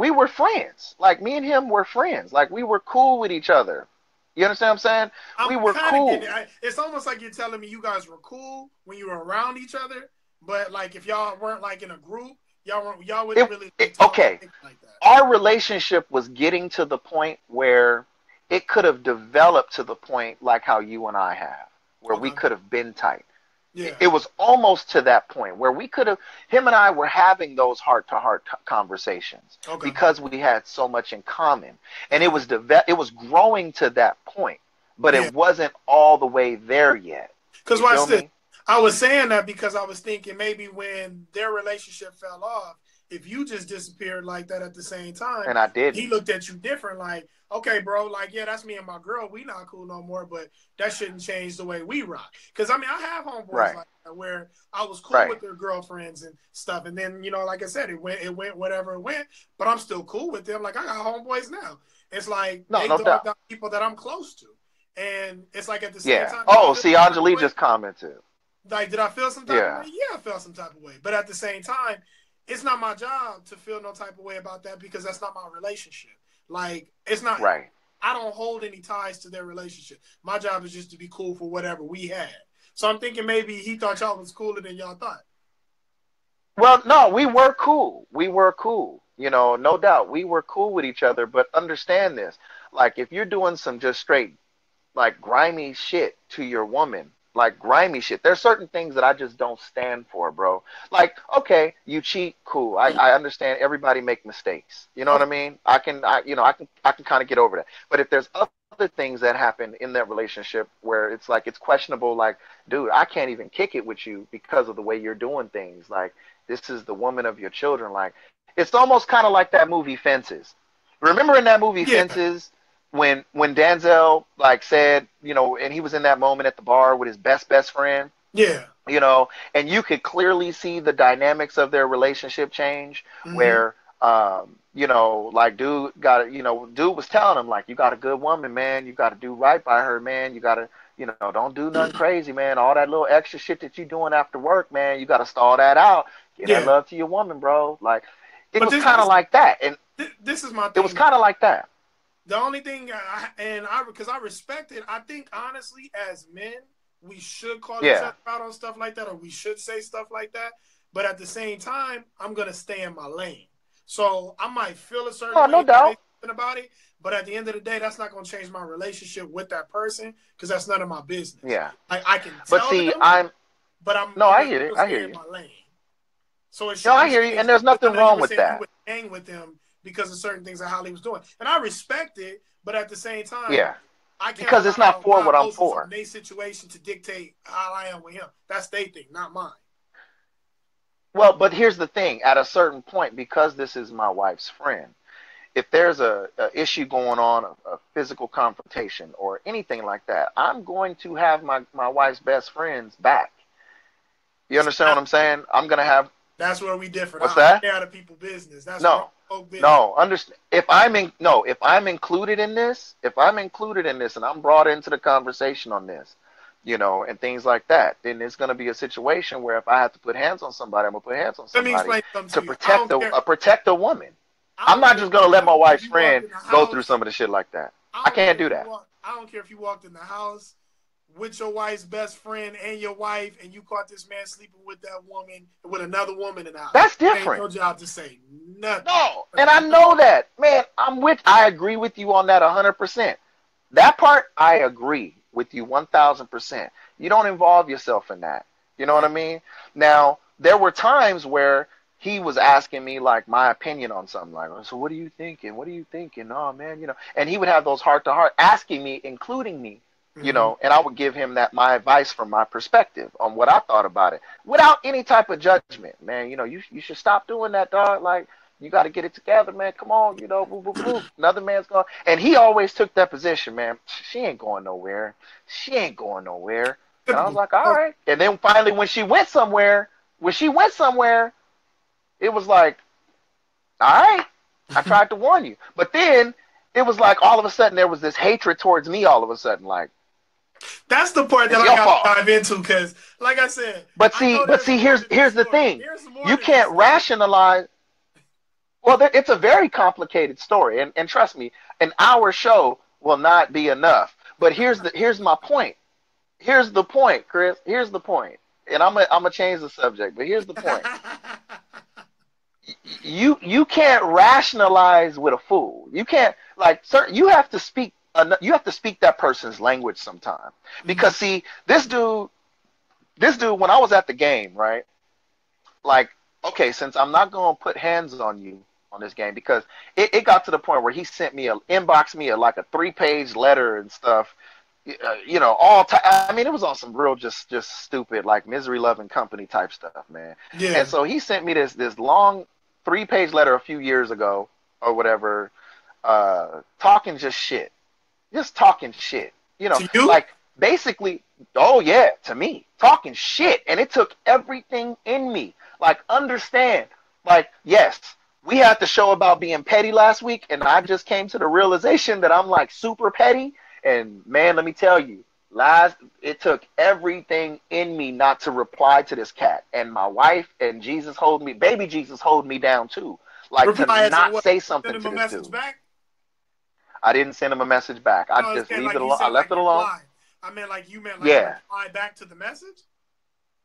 we were friends. Like, me and him were friends. Like, we were cool with each other. You understand what I'm saying? I'm we were cool. I, it's almost like you're telling me you guys were cool when you were around each other, but like if y'all weren't like in a group, y'all weren't y'all wouldn't it, really it, okay. Like that. Our relationship was getting to the point where it could have developed to the point like how you and I have, where okay. we could have been tight. Yeah. It was almost to that point where we could have, him and I were having those heart-to-heart conversations okay. because we had so much in common, and it was it was growing to that point, but yeah. it wasn't all the way there yet. Because I said, I was saying that because I was thinking maybe when their relationship fell off, if you just disappeared like that at the same time, and I did, he looked at you different, like, okay, bro, like, yeah, that's me and my girl. We not cool no more, but that shouldn't change the way we rock. Because, I mean, I have homeboys right. like that where I was cool right. with their girlfriends and stuff. And then, you know, like I said, it went, it went whatever it went, but I'm still cool with them. Like, I got homeboys now. It's like no, they no doubt about people that I'm close to. And it's like at the same yeah. time. Oh, see, Anjali just commented. Like, did I feel some type yeah. of way? Yeah, I felt some type of way. But at the same time, it's not my job to feel no type of way about that because that's not my relationship. Like, it's not right. I don't hold any ties to their relationship. My job is just to be cool for whatever we had. So I'm thinking maybe he thought y'all was cooler than y'all thought. Well, no, we were cool. We were cool. You know, no doubt. We were cool with each other. But understand this. Like, if you're doing some just straight, like, grimy shit to your woman, like, grimy shit, there's certain things that I just don't stand for, bro. Like, okay, you cheat, cool. I, I understand everybody make mistakes. You know what I mean? I can, I, you know, I can, I can kind of get over that. But if there's other things that happen in that relationship where it's like, it's questionable, like, dude, I can't even kick it with you because of the way you're doing things. Like, this is the woman of your children. Like, it's almost kind of like that movie Fences. Remember in that movie yeah. Fences? When when Denzel, like, said, you know, and he was in that moment at the bar with his best best friend. Yeah. You know, and you could clearly see the dynamics of their relationship change mm-hmm. where, um, you know, like, dude got, you know, dude was telling him, like, you got a good woman, man. You got to do right by her, man. You got to, you know, don't do nothing crazy, man. All that little extra shit that you're doing after work, man, you got to stall that out. Give yeah. that love to your woman, bro. Like, it but was kind of like that. And th this is my thing. It was kind of like that. The only thing, I, and I, because I respect it, I think, honestly, as men, we should call yeah. each other out on stuff like that, or we should say stuff like that. But at the same time, I'm going to stay in my lane. So I might feel a certain oh, way no doubt. about it, but at the end of the day, that's not going to change my relationship with that person because that's none of my business. Yeah. Like, I can tell but see, them, I'm, but I'm no, I hear it. I hear you. My lane. So it's no, I hear you, and there's nothing wrong with that. You would hang with them because of certain things that Holly was doing. And I respect it, but at the same time, yeah, I can't because it's not for what I'm for. Their situation to dictate how I am with him. That's their thing, not mine. Well, but here's the thing. At a certain point, because this is my wife's friend, if there's a, a issue going on, a, a physical confrontation or anything like that, I'm going to have my, my wife's best friend's back. You understand what I'm saying? I'm going to have... That's where we differ. What's I, that? Stay out of people's business. That's no. No, understand. If I'm in, no, if I'm included in this, if I'm included in this, and I'm brought into the conversation on this, you know, and things like that, then it's going to be a situation where if I have to put hands on somebody, I'm gonna put hands on somebody Let me explain something to, to protect the uh, protect a woman. I'm not just gonna let my wife's friend go through some of the shit like that. I, I can't do that. Walk, I don't care if you walked in the house with your wife's best friend and your wife, and you caught this man sleeping with that woman, with another woman in the house. That's different. Ain't no job to say nothing. No, and I know that. Man, I'm with, I agree with you on that one hundred percent. That part, I agree with you one thousand percent. You don't involve yourself in that. You know what I mean? Now, there were times where he was asking me, like, my opinion on something. Like, so what are you thinking? What are you thinking? Oh, man, you know. And he would have those heart-to-heart asking me, including me. You know, and I would give him that my advice from my perspective on what I thought about it without any type of judgment, man. You know, you, you should stop doing that, dog. Like, you got to get it together, man. Come on, you know, boop, boop, boop. Another man's gone. And he always took that position, man. She ain't going nowhere. She ain't going nowhere. And I was like, all right. And then finally, when she went somewhere, when she went somewhere, it was like, all right, I tried to warn you. But then it was like all of a sudden there was this hatred towards me all of a sudden, like, that's the part that I gotta dive into because, like I said, but see, but see, here's here's the thing: you can't rationalize. Well, there, it's a very complicated story, and, and trust me, an hour show will not be enough. But here's the here's my point. Here's the point, Chris. Here's the point. And I'm a, I'm gonna change the subject, but here's the point. you you can't rationalize with a fool. You can't like certain. You have to speak. You have to speak that person's language sometime. Because mm-hmm. see, this dude, this dude. When I was at the game, right? Like, okay, since I'm not gonna put hands on you on this game, because it, it got to the point where he sent me a inbox me a, like a three page letter and stuff. Uh, you know, all time. I mean, it was on some real just just stupid, like misery loving company type stuff, man. Yeah. And so he sent me this this long three page letter a few years ago or whatever, uh, talking just shit, just talking shit. You know, you? Like basically, oh yeah, to me, talking shit, and it took everything in me. Like, understand, like, yes, we had the show about being petty last week, and I just came to the realization that I'm like super petty. And man, let me tell you, lies. It took everything in me not to reply to this cat. And my wife and Jesus hold me, baby Jesus hold me down too. Like reply to not to say something send him to a this message dude. Back? I didn't send him a message back. No, I just leave like it alone. I left like it alone. Reply. I mean, like you meant like yeah. reply back to the message.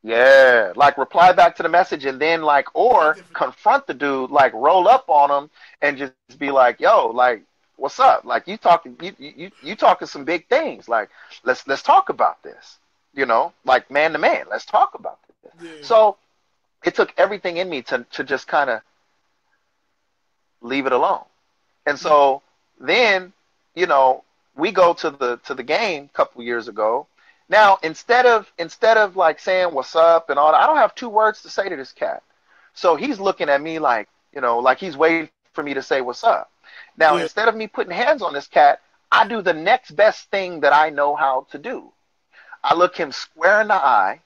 Yeah, like reply back to the message, and then like or confront the dude, like roll up on him, and just be like, yo, like. What's up? Like you talking, you, you you talking some big things. Like let's let's talk about this. You know, like man to man. Let's talk about this. Yeah. So it took everything in me to to just kind of leave it alone. And so yeah. then you know we go to the to the game a couple years ago. Now instead of instead of like saying what's up and all that, I don't have two words to say to this cat. So he's looking at me like you know like he's waiting for me to say what's up. Now, yeah. instead of me putting hands on this cat, I do the next best thing that I know how to do. I look him square in the eye,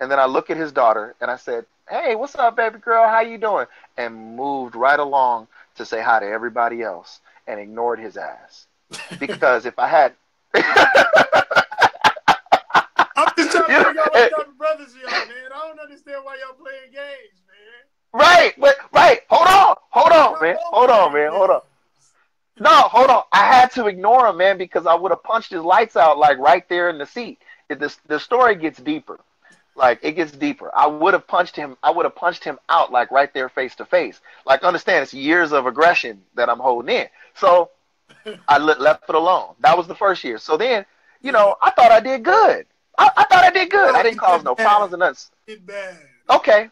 and then I look at his daughter, and I said, hey, what's up, baby girl? How you doing? And moved right along to say hi to everybody else and ignored his ass. Because if I had... I'm just trying to figure out what type of brothers y'all, man. I don't understand why y'all playing games, man. Right, but right. Hold on, hold on, man. Hold on, man. Hold on. No, hold on. I had to ignore him, man, because I would have punched his lights out, like right there in the seat. It, this, the story gets deeper, like it gets deeper. I would have punched him. I would have punched him out, like right there, face to face. Like, understand, it's years of aggression that I'm holding in. So I le left it alone. That was the first year. So then, you know, I thought I did good. I, I thought I did good. I didn't cause no problems and nothing. Okay.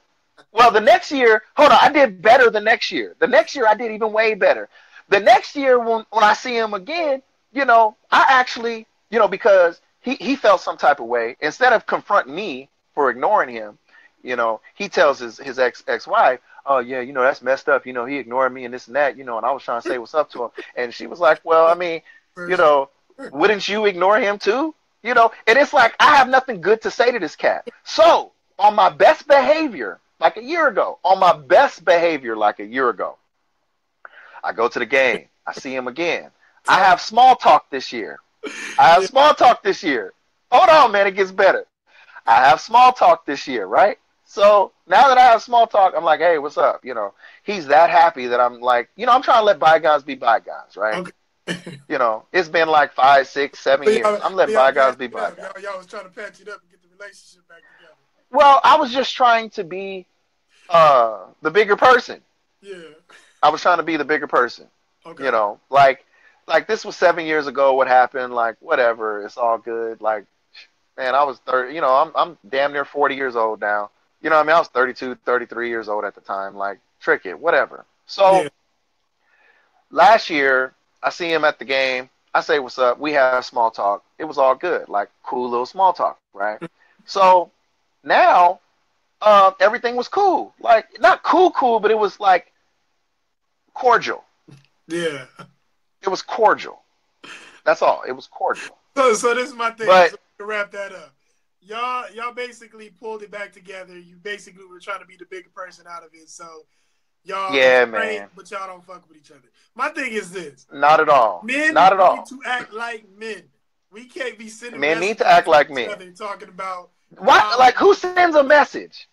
Well, the next year, hold on, I did better the next year. The next year, I did even way better. The next year, when, when I see him again, you know, I actually, you know, because he, he felt some type of way. Instead of confronting me for ignoring him, you know, he tells his, his ex, ex-wife, oh, yeah, you know, that's messed up. You know, he ignored me and this and that, you know, and I was trying to say what's up to him. And she was like, well, I mean, you know, wouldn't you ignore him too? You know, and it's like I have nothing good to say to this cat. So on my best behavior, like a year ago, on my best behavior, like a year ago, I go to the game. I see him again. I have small talk this year. I have small talk this year. Hold on, man. It gets better. I have small talk this year, right? So now that I have small talk, I'm like, hey, what's up? You know, he's that happy that I'm like, you know, I'm trying to let bygones be bygones, right? Okay. You know, it's been like five, six, seven years. I'm letting bygones be bygones. Y'all was trying to patch it up and get the relationship back together. Well, I was just trying to be uh, the bigger person. Yeah. I was trying to be the bigger person. Okay. You know, like, like this was seven years ago. What happened? Like, whatever. It's all good. Like, man, I was thirty. You know, I'm I'm damn near forty years old now. You know what I mean? I was thirty-two, thirty-three years old at the time. Like, trick it, whatever. So yeah. Last year, I see him at the game. I say, "What's up?" We have small talk. It was all good. Like, cool little small talk, right? So. Now, uh, everything was cool. Like, not cool, cool, but it was, like, cordial. Yeah. It was cordial. That's all. It was cordial. So, so this is my thing. But, so to wrap that up. Y'all y'all basically pulled it back together. You basically were trying to be the bigger person out of it. So, y'all yeah, man. But y'all don't fuck with each other. My thing is this. Not at all. Men not at all. Need to act like men. We can't be sitting men need to act like men. Talking about... Why, like, who sends a message?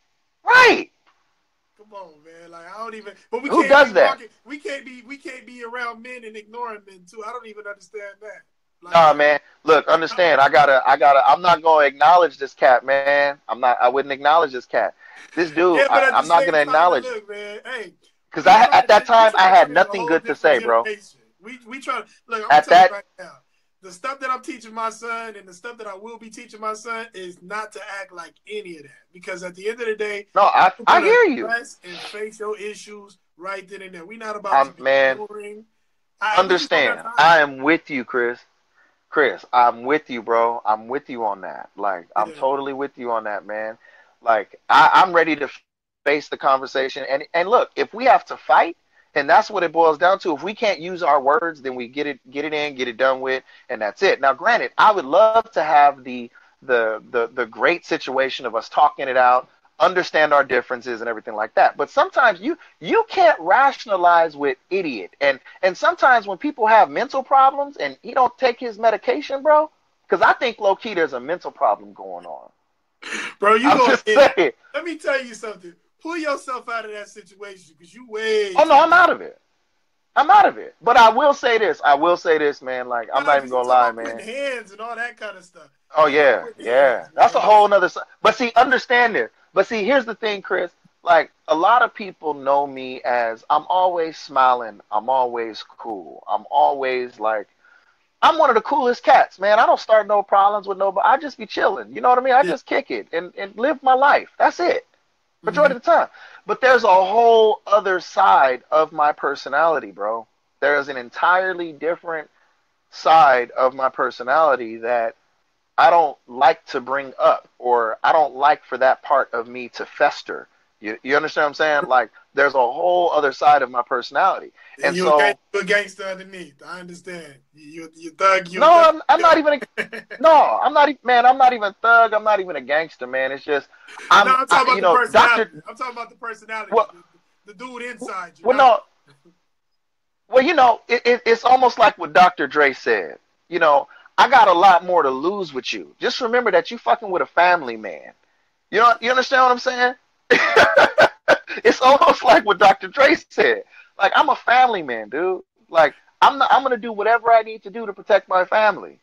Right. on, man. Like I don't even. But we who can't does be that? Walking, we can't be. We can't be around men and ignoring men too. I don't even understand that. Like, nah, man. Look, understand. I gotta. I gotta. I'm not gonna acknowledge this cat, man. I'm not. I wouldn't acknowledge this cat. This dude. Yeah, I, I'm not gonna acknowledge. Look, man. Hey. Because I at that time I had nothing good to say, bro. We we try to look. I'm telling you right now, the stuff that I'm teaching my son and the stuff that I will be teaching my son is not to act like any of that. Because at the end of the day, no, I I hear you. And face your issues right then and there. We're not about to be boring. I understand. I am with you, Chris. Chris, I'm with you, bro. I'm with you on that. Like, I'm yeah. totally with you on that, man. Like, I, I'm ready to face the conversation. And, and look, if we have to fight, and that's what it boils down to. If we can't use our words, then we get it, get it in, get it done with, and that's it. Now, granted, I would love to have the the the, the great situation of us talking it out, understand our differences and everything like that. But sometimes you you can't rationalize with idiot. And and sometimes when people have mental problems and he don't take his medication, bro, because I think low key there's a mental problem going on. Bro, you gonna say, let me tell you something. Pull yourself out of that situation because you way. Oh no, I'm out of it. I'm out of it. But I will say this. I will say this, man. Like I'm not even gonna lie, man. Hands and all that kind of stuff. Oh yeah, yeah. That's a whole nother. But see, understand this. But see, here's the thing, Chris. Like, a lot of people know me as I'm always smiling. I'm always cool. I'm always like, I'm one of the coolest cats, man. I don't start no problems with nobody. I just be chilling. You know what I mean? I yeah. just kick it and, and live my life. That's it. Majority mm-hmm. of the time. But there's a whole other side of my personality, bro. There is an entirely different side of my personality that I don't like to bring up, or I don't like for that part of me to fester. You, you understand what I'm saying? Like, there's a whole other side of my personality. And, and you so, a gangster, gangster underneath. I understand. You, you thug. You no, thug. I'm, I'm not even. A, no, I'm not. Man, I'm not even a thug. I'm not even a gangster, man. It's just. I'm, no, I'm talking I, about the know, personality. Doctor, I'm talking about the personality. Well, the, the dude inside you. Well, know? no. Well, you know, it, it, it's almost like what Doctor Dre said. You know, I got a lot more to lose with you. Just remember that you fucking with a family man. You know, you understand what I'm saying? It's almost like what Doctor Dre said. Like, I'm a family man, dude. Like, I'm not, I'm gonna do whatever I need to do to protect my family.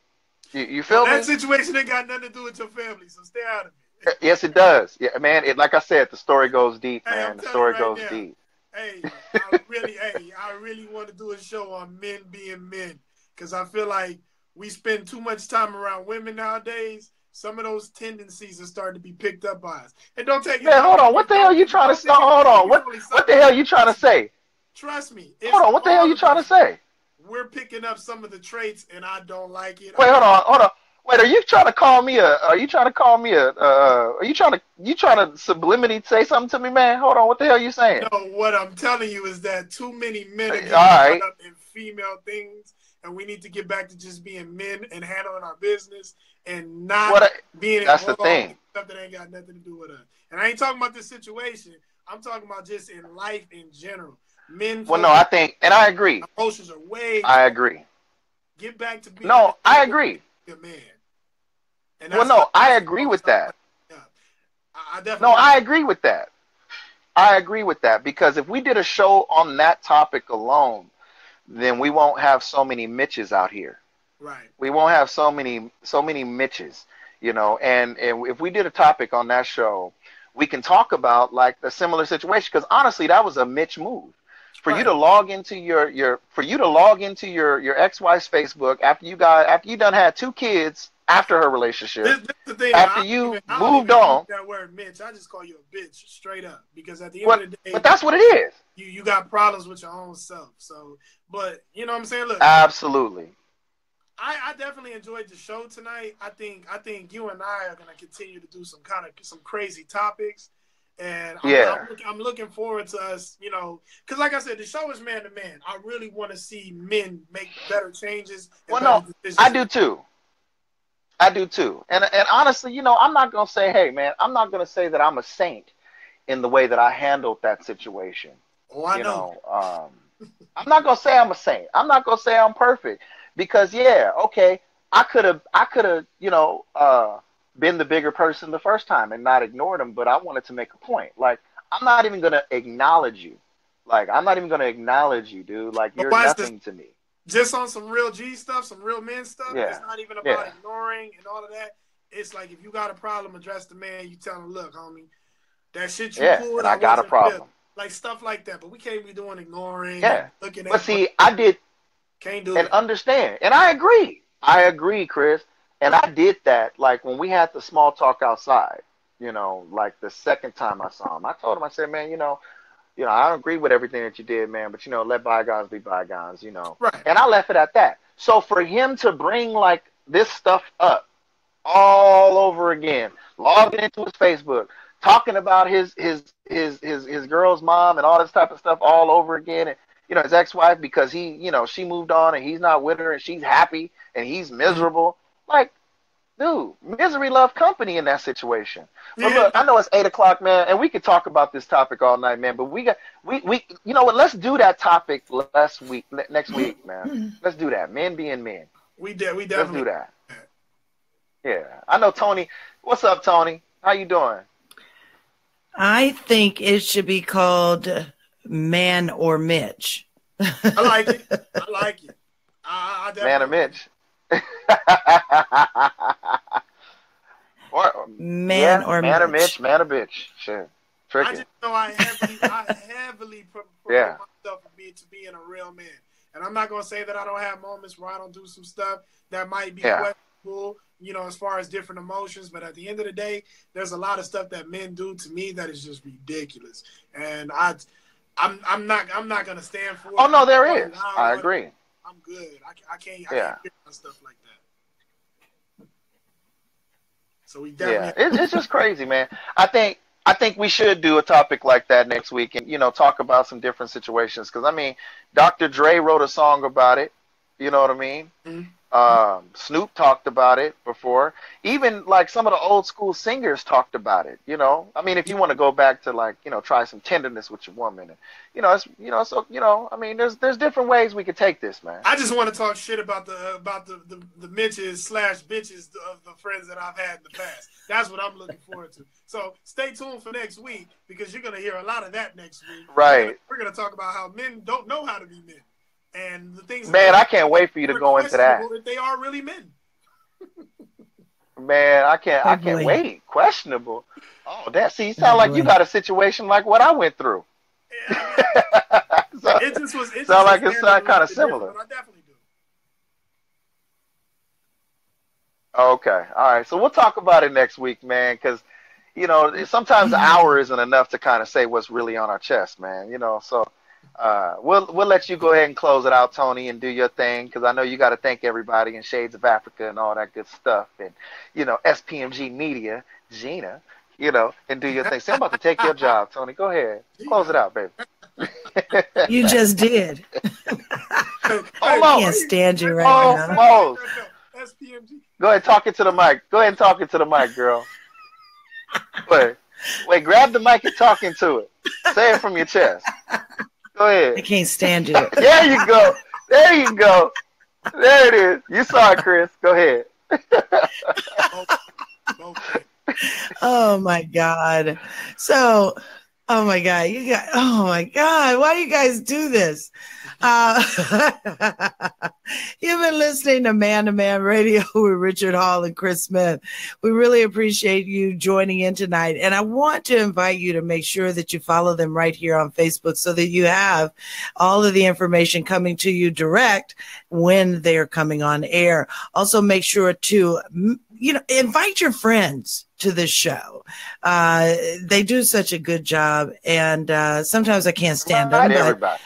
You, you feel well, me? That situation ain't got nothing to do with your family, so stay out of it. Yes, it does. Yeah, man. It, like I said, the story goes deep, hey, man. I'm the story right goes now. deep. Hey, I really, hey, I really want to do a show on men being men, because I feel like we spend too much time around women nowadays. Some of those tendencies are starting to be picked up by us. And don't take Man, hold on. What the hell are you trying to say? Hold on. What, what the hell are you trying to say? Trust me. Hold on. What the hell are you trying to say? We're picking up some of the traits, and I don't like it. Wait, hold on. Hold on. Wait, are you trying to call me a – are you trying to call me a uh, – are you trying to you trying to subliminally say something to me, man? Hold on. What the hell are you saying? No, what I'm telling you is that too many men are getting caught up in female things, and we need to get back to just being men and handling our business and not what a, being that's the thing. Stuff that ain't got nothing to do with us. And I ain't talking about this situation. I'm talking about just in life in general. Men. Well, no, I think, and I agree. Emotions are way. I agree. Get back to being. No, I agree. A man. And well, no, I agree with that. Like, yeah. I definitely. No, I agree with that. I agree with that, because if we did a show on that topic alone, then we won't have so many Mitches out here. Right. We won't have so many so many Mitches, you know. And, and if we did a topic on that show, we can talk about, like, a similar situation. Because, honestly, that was a Mitch move. For right. you to log into your, your for you to log into your, your ex-wife's Facebook after you got after you done had two kids after her relationship. This, this the thing, after you even, moved on. That word Mitch, I just call you a bitch straight up, because at the end but, of the day, but that's what it is. You you got problems with your own self. So, but you know what I'm saying? Look, absolutely. I, I definitely enjoyed the show tonight. I think I think you and I are gonna continue to do some kind of some crazy topics. And I'm, yeah. I'm, looking, I'm looking forward to us, you know, because like I said, the show is man to man. I really want to see men make better changes. Well, better no, decisions. I do too. I do too. And and honestly, you know, I'm not gonna say, hey man, I'm not gonna say that I'm a saint in the way that I handled that situation. Oh, I you know. know um, I'm not gonna say I'm a saint. I'm not gonna say I'm perfect. Because, yeah, okay, I could have, I could have, you know, uh, been the bigger person the first time and not ignored him, but I wanted to make a point. Like, I'm not even going to acknowledge you. Like, I'm not even going to acknowledge you, dude. Like, you're nothing to me. Just on some real G stuff, some real men stuff. Yeah. It's not even about yeah. ignoring and all of that. It's like, if you got a problem, address the man. You tell him, look, homie, that shit you yeah, pulled. And I, I got a problem. Built. Like, stuff like that. But we can't be doing ignoring. Yeah. Looking at but see, I did. Can't do and it. Understand. And I agree. I agree, Chris. And I did that, like, when we had the small talk outside, you know, like, the second time I saw him. I told him, I said, man, you know, you know, I don't agree with everything that you did, man, but, you know, let bygones be bygones, you know. Right. And I left it at that. So for him to bring, like, this stuff up all over again, logging into his Facebook, talking about his his his his, his girl's mom and all this type of stuff all over again, and, you know, his ex-wife, because he, you know, she moved on and he's not with her and she's happy and he's miserable. Like, dude, misery love company in that situation. But look, I know it's eight o'clock, man, and we could talk about this topic all night, man. But we got, we, we, you know what? Let's do that topic last week, next week, man. Let's do that. Men being men. We did, we definitely. Let's do that. Yeah, I know Tony. What's up, Tony? How you doing? I think it should be called Man or Mitch. I like it. I like it. I, I Man or Mitch. or, man, yeah, or man or bitch, man or bitch. Sure. Tricky. I just know I heavily, I heavily prepare yeah. myself to be to being a real man, and I'm not gonna say that I don't have moments where I don't do some stuff that might be yeah. questionable, you know, as far as different emotions. But at the end of the day, there's a lot of stuff that men do to me that is just ridiculous, and I, I'm, I'm not, I'm not gonna stand for it. Oh no, there I'm is. Loud, I agree. I'm good. I, I can't. I yeah. can't hear stuff like that. So we definitely. Yeah, it's, it's just crazy, man. I think I think we should do a topic like that next week, and you know, talk about some different situations. Because I mean, Doctor Dre wrote a song about it. You know what I mean? Mm-hmm. um, Snoop talked about it before. Even like some of the old school singers talked about it. You know, I mean, if you want to go back to like, you know, try some tenderness with your woman, and you know, it's you know, so you know, I mean, there's there's different ways we could take this, man. I just want to talk shit about the about the the, the Mitches slash bitches of the friends that I've had in the past. That's what I'm looking forward to. So stay tuned for next week, because you're gonna hear a lot of that next week. Right. We're gonna, we're gonna talk about how men don't know how to be men. And the things, man, I can't wait for you to go into that. If they are really men, man, I can't, I can't wait. Questionable. Oh, that see, you sound like you got a situation like what I went through. Yeah, so, it just was. It sound just like it sound kind of similar. I definitely do. Okay, all right. So we'll talk about it next week, man, because you know sometimes an hour isn't enough to kind of say what's really on our chest, man. You know, so. Uh, we'll we'll let you go ahead and close it out, Tony, and do your thing, because I know you got to thank everybody in Shades of Afrika and all that good stuff, and you know S P M G Media, Gina, you know, and do your thing. So I'm about to take your job, Tony. Go ahead, close it out, baby. You just did. Almost. I can't stand you right Almost. now. Almost. S P M G. Go ahead, talk it to the mic. Go ahead and talk it to the mic, girl. Wait, wait, grab the mic and talk into it. Say it from your chest. Go ahead. I can't stand you. There you go. There you go. There it is. You saw it, Chris. Go ahead. Oh my God. So, oh my God, you got. Oh my God, why do you guys do this? Uh, you've been listening to Man to Man Radio with Richard Hall and Chris Smith. We really appreciate you joining in tonight. And I want to invite you to make sure that you follow them right here on Facebook, so that you have all of the information coming to you direct when they're coming on air. Also, make sure to, you know, invite your friends to this show. Uh, they do such a good job. And uh, sometimes I can't stand them. Not everybody.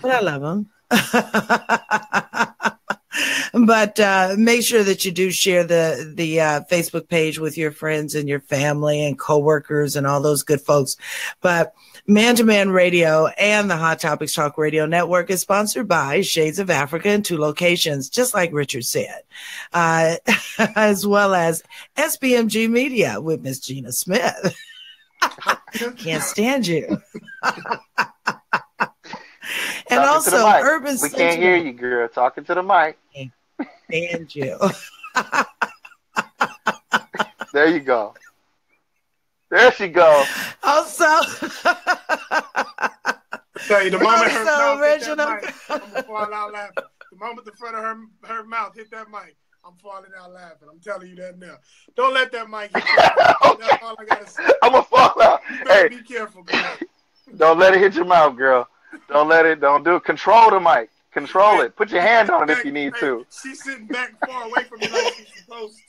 But I love them. But uh, make sure that you do share the the uh, Facebook page with your friends and your family and coworkers and all those good folks. But Man to Man Radio and the Hot Topics Talk Radio Network is sponsored by Shades of Afrika in two locations, just like Richard said, uh, as well as S B M G Media with Miss Gina Smith. Can't stand you. And talking also, Urban Sentinels. We can't hear you, girl. Talking to the mic. And you. There you go. There she goes. I'm so. Tell you, the moment her so mouth hit that mic, I'm gonna fall out laughing. The moment the front of her her mouth hit that mic, I'm falling out laughing. I'm telling you that now. Don't let that mic hit that mic. Okay. That's all I gotta say. I'm gonna fall out. You better hey. Be careful, girl. Don't let it hit your mouth, girl. Don't let it. Don't do it. Control the mic. Control hey, it. Put your hand on it back, if you need hey, to. She's sitting back far away from me like she's supposed to.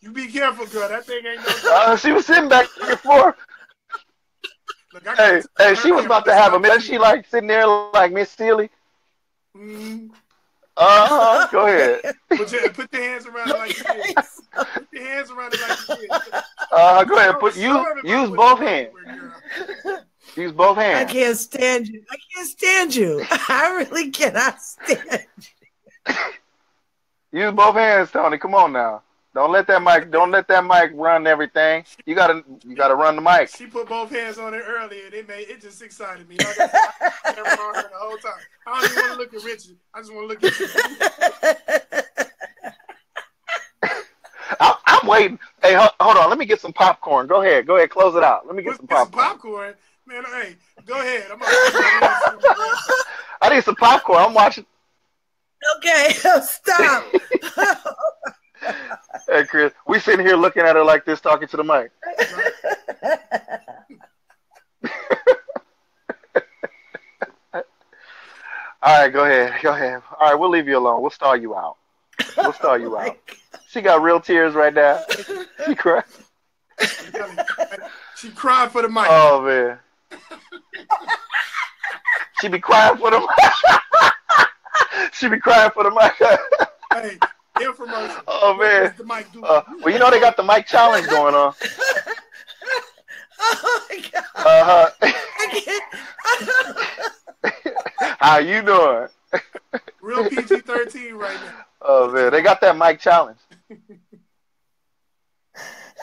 You be careful, girl. That thing ain't no uh, she was sitting back and forth. Look, I hey, hey, she was about to have a minute. She like sitting there like Miss Steely. Mm-hmm. Uh-huh. Go ahead. Put your, put your hands around it like you did. Put your hands around it like you did. Uh, go ahead. Put, use use both hands. Use both hands. I can't stand you. I can't stand you. I really cannot stand you. Use both hands, Tony. Come on now. Don't let that mic. Don't let that mic run everything. You gotta, you gotta run the mic. She put both hands on it earlier. It made it just excited me. I, just, I, the whole time. I don't even want to look at Richard. I just want to look at you. I, I'm waiting. Hey, hold, hold on. Let me get some popcorn. Go ahead. Go ahead. Close it out. Let me get Let's some popcorn. Get some popcorn, man. Hey, go ahead. I'm I need some popcorn. I'm watching. Okay, stop. Hey, Chris, we sitting here looking at her like this, talking to the mic. All right, go ahead. Go ahead. All right, we'll leave you alone. We'll stall you out. We'll stall you oh out. God. She got real tears right now. She cried. She cried for the mic. Oh, man. She be crying for the mic. She be crying for the mic. Hey. Infomercial. Oh man! The mic uh, well, you know they got the mic challenge going on. Oh my god! Uh huh. How you doing? Real P G thirteen right now. Oh man, they got that mic challenge. Right?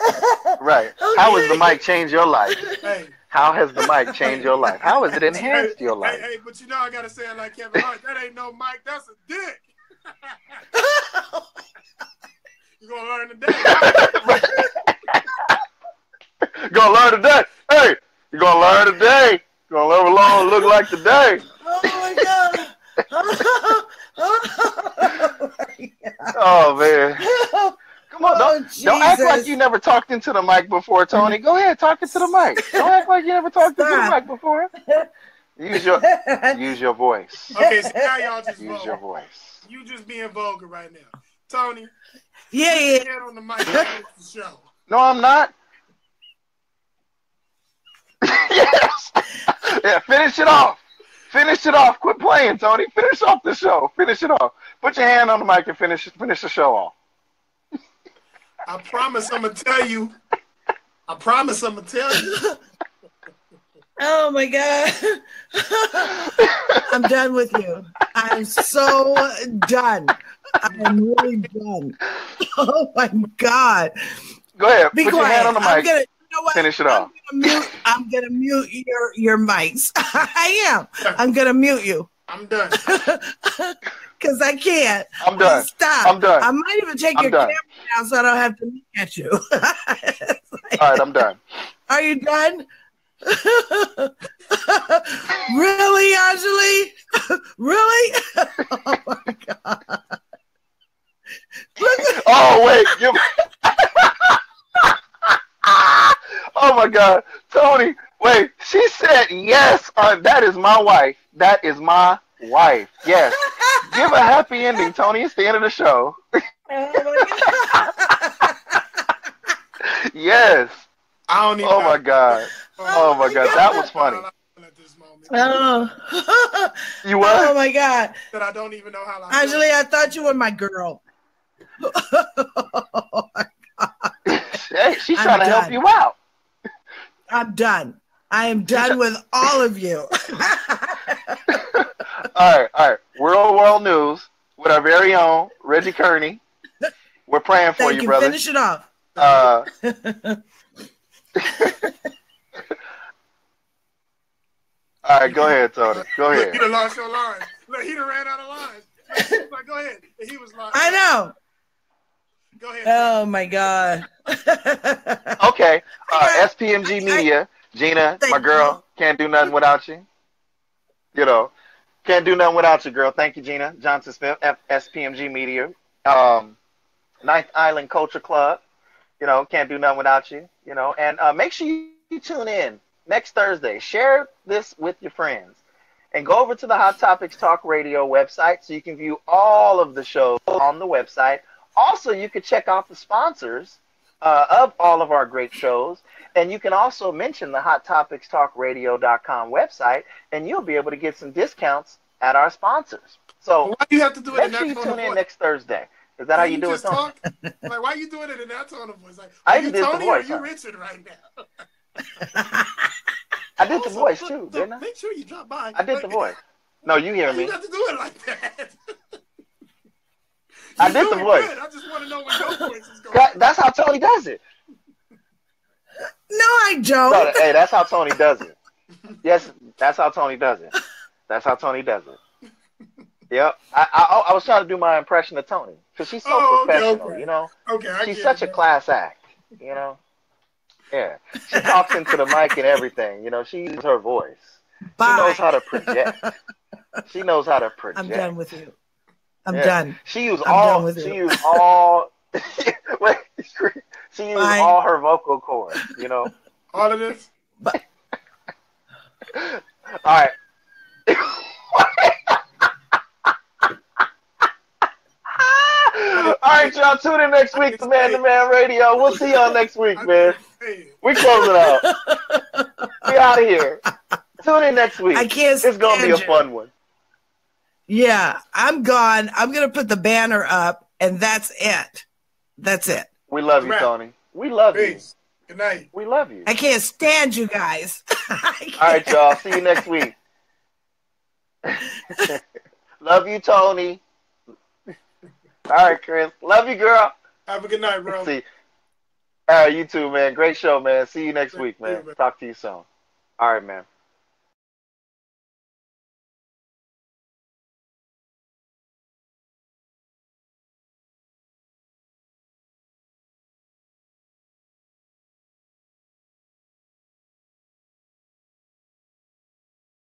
Okay. How has the mic changed your life? Hey. How has the mic changed your life? How has it enhanced your life? Hey, hey, but you know I gotta say it like Kevin Hart. That ain't no mic. That's a dick. Oh, you're gonna learn today. You're gonna learn today. Hey, you're gonna learn today. You're gonna learn what long look like today. Oh my god. Oh, oh, my god. Oh man. Come on, don't, oh, don't act like you never talked into the mic before, Tony. Go ahead, talk into the mic. Don't act like you never talked Stop. into the mic before. Use your use your voice. Okay, so now y'all just use roll. your voice. You just being vulgar right now, Tony. Yeah, yeah. Head on the mic the show. No, I'm not. Yes. Yeah, finish it off. Finish it off. Quit playing, Tony. Finish off the show. Finish it off. Put your hand on the mic and finish finish the show off. I promise I'm gonna tell you. I promise I'm gonna tell you. Oh my god. I'm done with you. I'm so done. I'm really done. Oh my god. Go ahead. Be Put quiet. Your hand on the mic. I'm gonna, you know what? Finish it I'm off. Gonna mute, I'm gonna mute your, your mics. I am. I'm gonna mute you. I'm done. Because I can't. I'm done. Stop. I'm done. I might even take I'm your done. camera down so I don't have to look at you. Like, all right, I'm done. Are you done? Really, Anjali? Really? Oh my god! Oh wait! You're... Oh my god, Tony! Wait, she said yes. Uh, that is my wife. That is my wife. Yes. Give a happy ending, Tony. It's the end of the show. Oh my god. Yes. I don't even. Oh my god. Oh, oh my god. god, that was funny. Oh, you were? Oh my god. That I don't even know how. I Anjali, know. I thought you were my girl. Oh my god. Hey, she's I'm trying done. to help you out. I'm done. I am done with all of you. All right, all right. Real World News with our very own Reggie Kearney. We're praying for Thank you, you, brother. Finish it off. Uh, All right, go ahead, Tony. Go ahead. He done lost your lines. Look, he done ran out of lines. He was like, go ahead. And he was like, I know. Go ahead. Oh, my God. Okay. Uh, S P M G Media. Gina, my girl, can't do nothing without you. You know, can't do nothing without you, girl. Thank you, Gina. Johnson Smith, F S P M G Media. Um, Ninth Island Culture Club. You know, can't do nothing without you. You know, and uh, make sure you tune in next Thursday. Share this with your friends. And go over to the Hot Topics Talk Radio website so you can view all of the shows on the website. Also, you can check out the sponsors uh, of all of our great shows. And you can also mention the hot topics talk radio dot com website, and you'll be able to get some discounts at our sponsors. So why do you have to do it in that tone of voice? Make sure you tune in next Thursday. Is that how you do it, Tony? Like, why are you doing it in that tone of voice? Like, are you Tony or are you Richard right now? I did also, the voice, too, the, didn't I? Make sure you drop by. I did like, the voice. No, you hear me. You got to do it like that. I did the voice. Good. I just want to know where your voice is going. That, that's how Tony does it. No, I don't. No, hey, that's how Tony does it. Yes, that's how Tony does it. That's how Tony does it. Yep. I, I, I was trying to do my impression of Tony because she's so oh, professional, okay, okay. you know? Okay, I She's such it, a man. class act, you know? Yeah, she talks into the mic and everything. You know, she uses her voice. Bye. She knows how to project. She knows how to project. I'm done with you. I'm yeah. done. She used I'm all. She used all. She used Bye. all her vocal cords. You know, all of this. Bye. All right. All right, y'all. Tune in next week to Man to Man Radio. We'll see y'all next week, man. We close it out. We out of here. Tune in next week. I can't. It's gonna be a fun one. Yeah, I'm gone. I'm gonna put the banner up, and that's it. That's it. We love you, Tony. We love Peace. you. Good night. We love you. I can't stand you guys. All right, y'all. See you next week. Love you, Tony. All right, Chris. Love you, girl. Have a good night, bro. See. All right, you too, man. Great show, man. See you next Thank week, man. You, man. Talk to you soon. All right, man.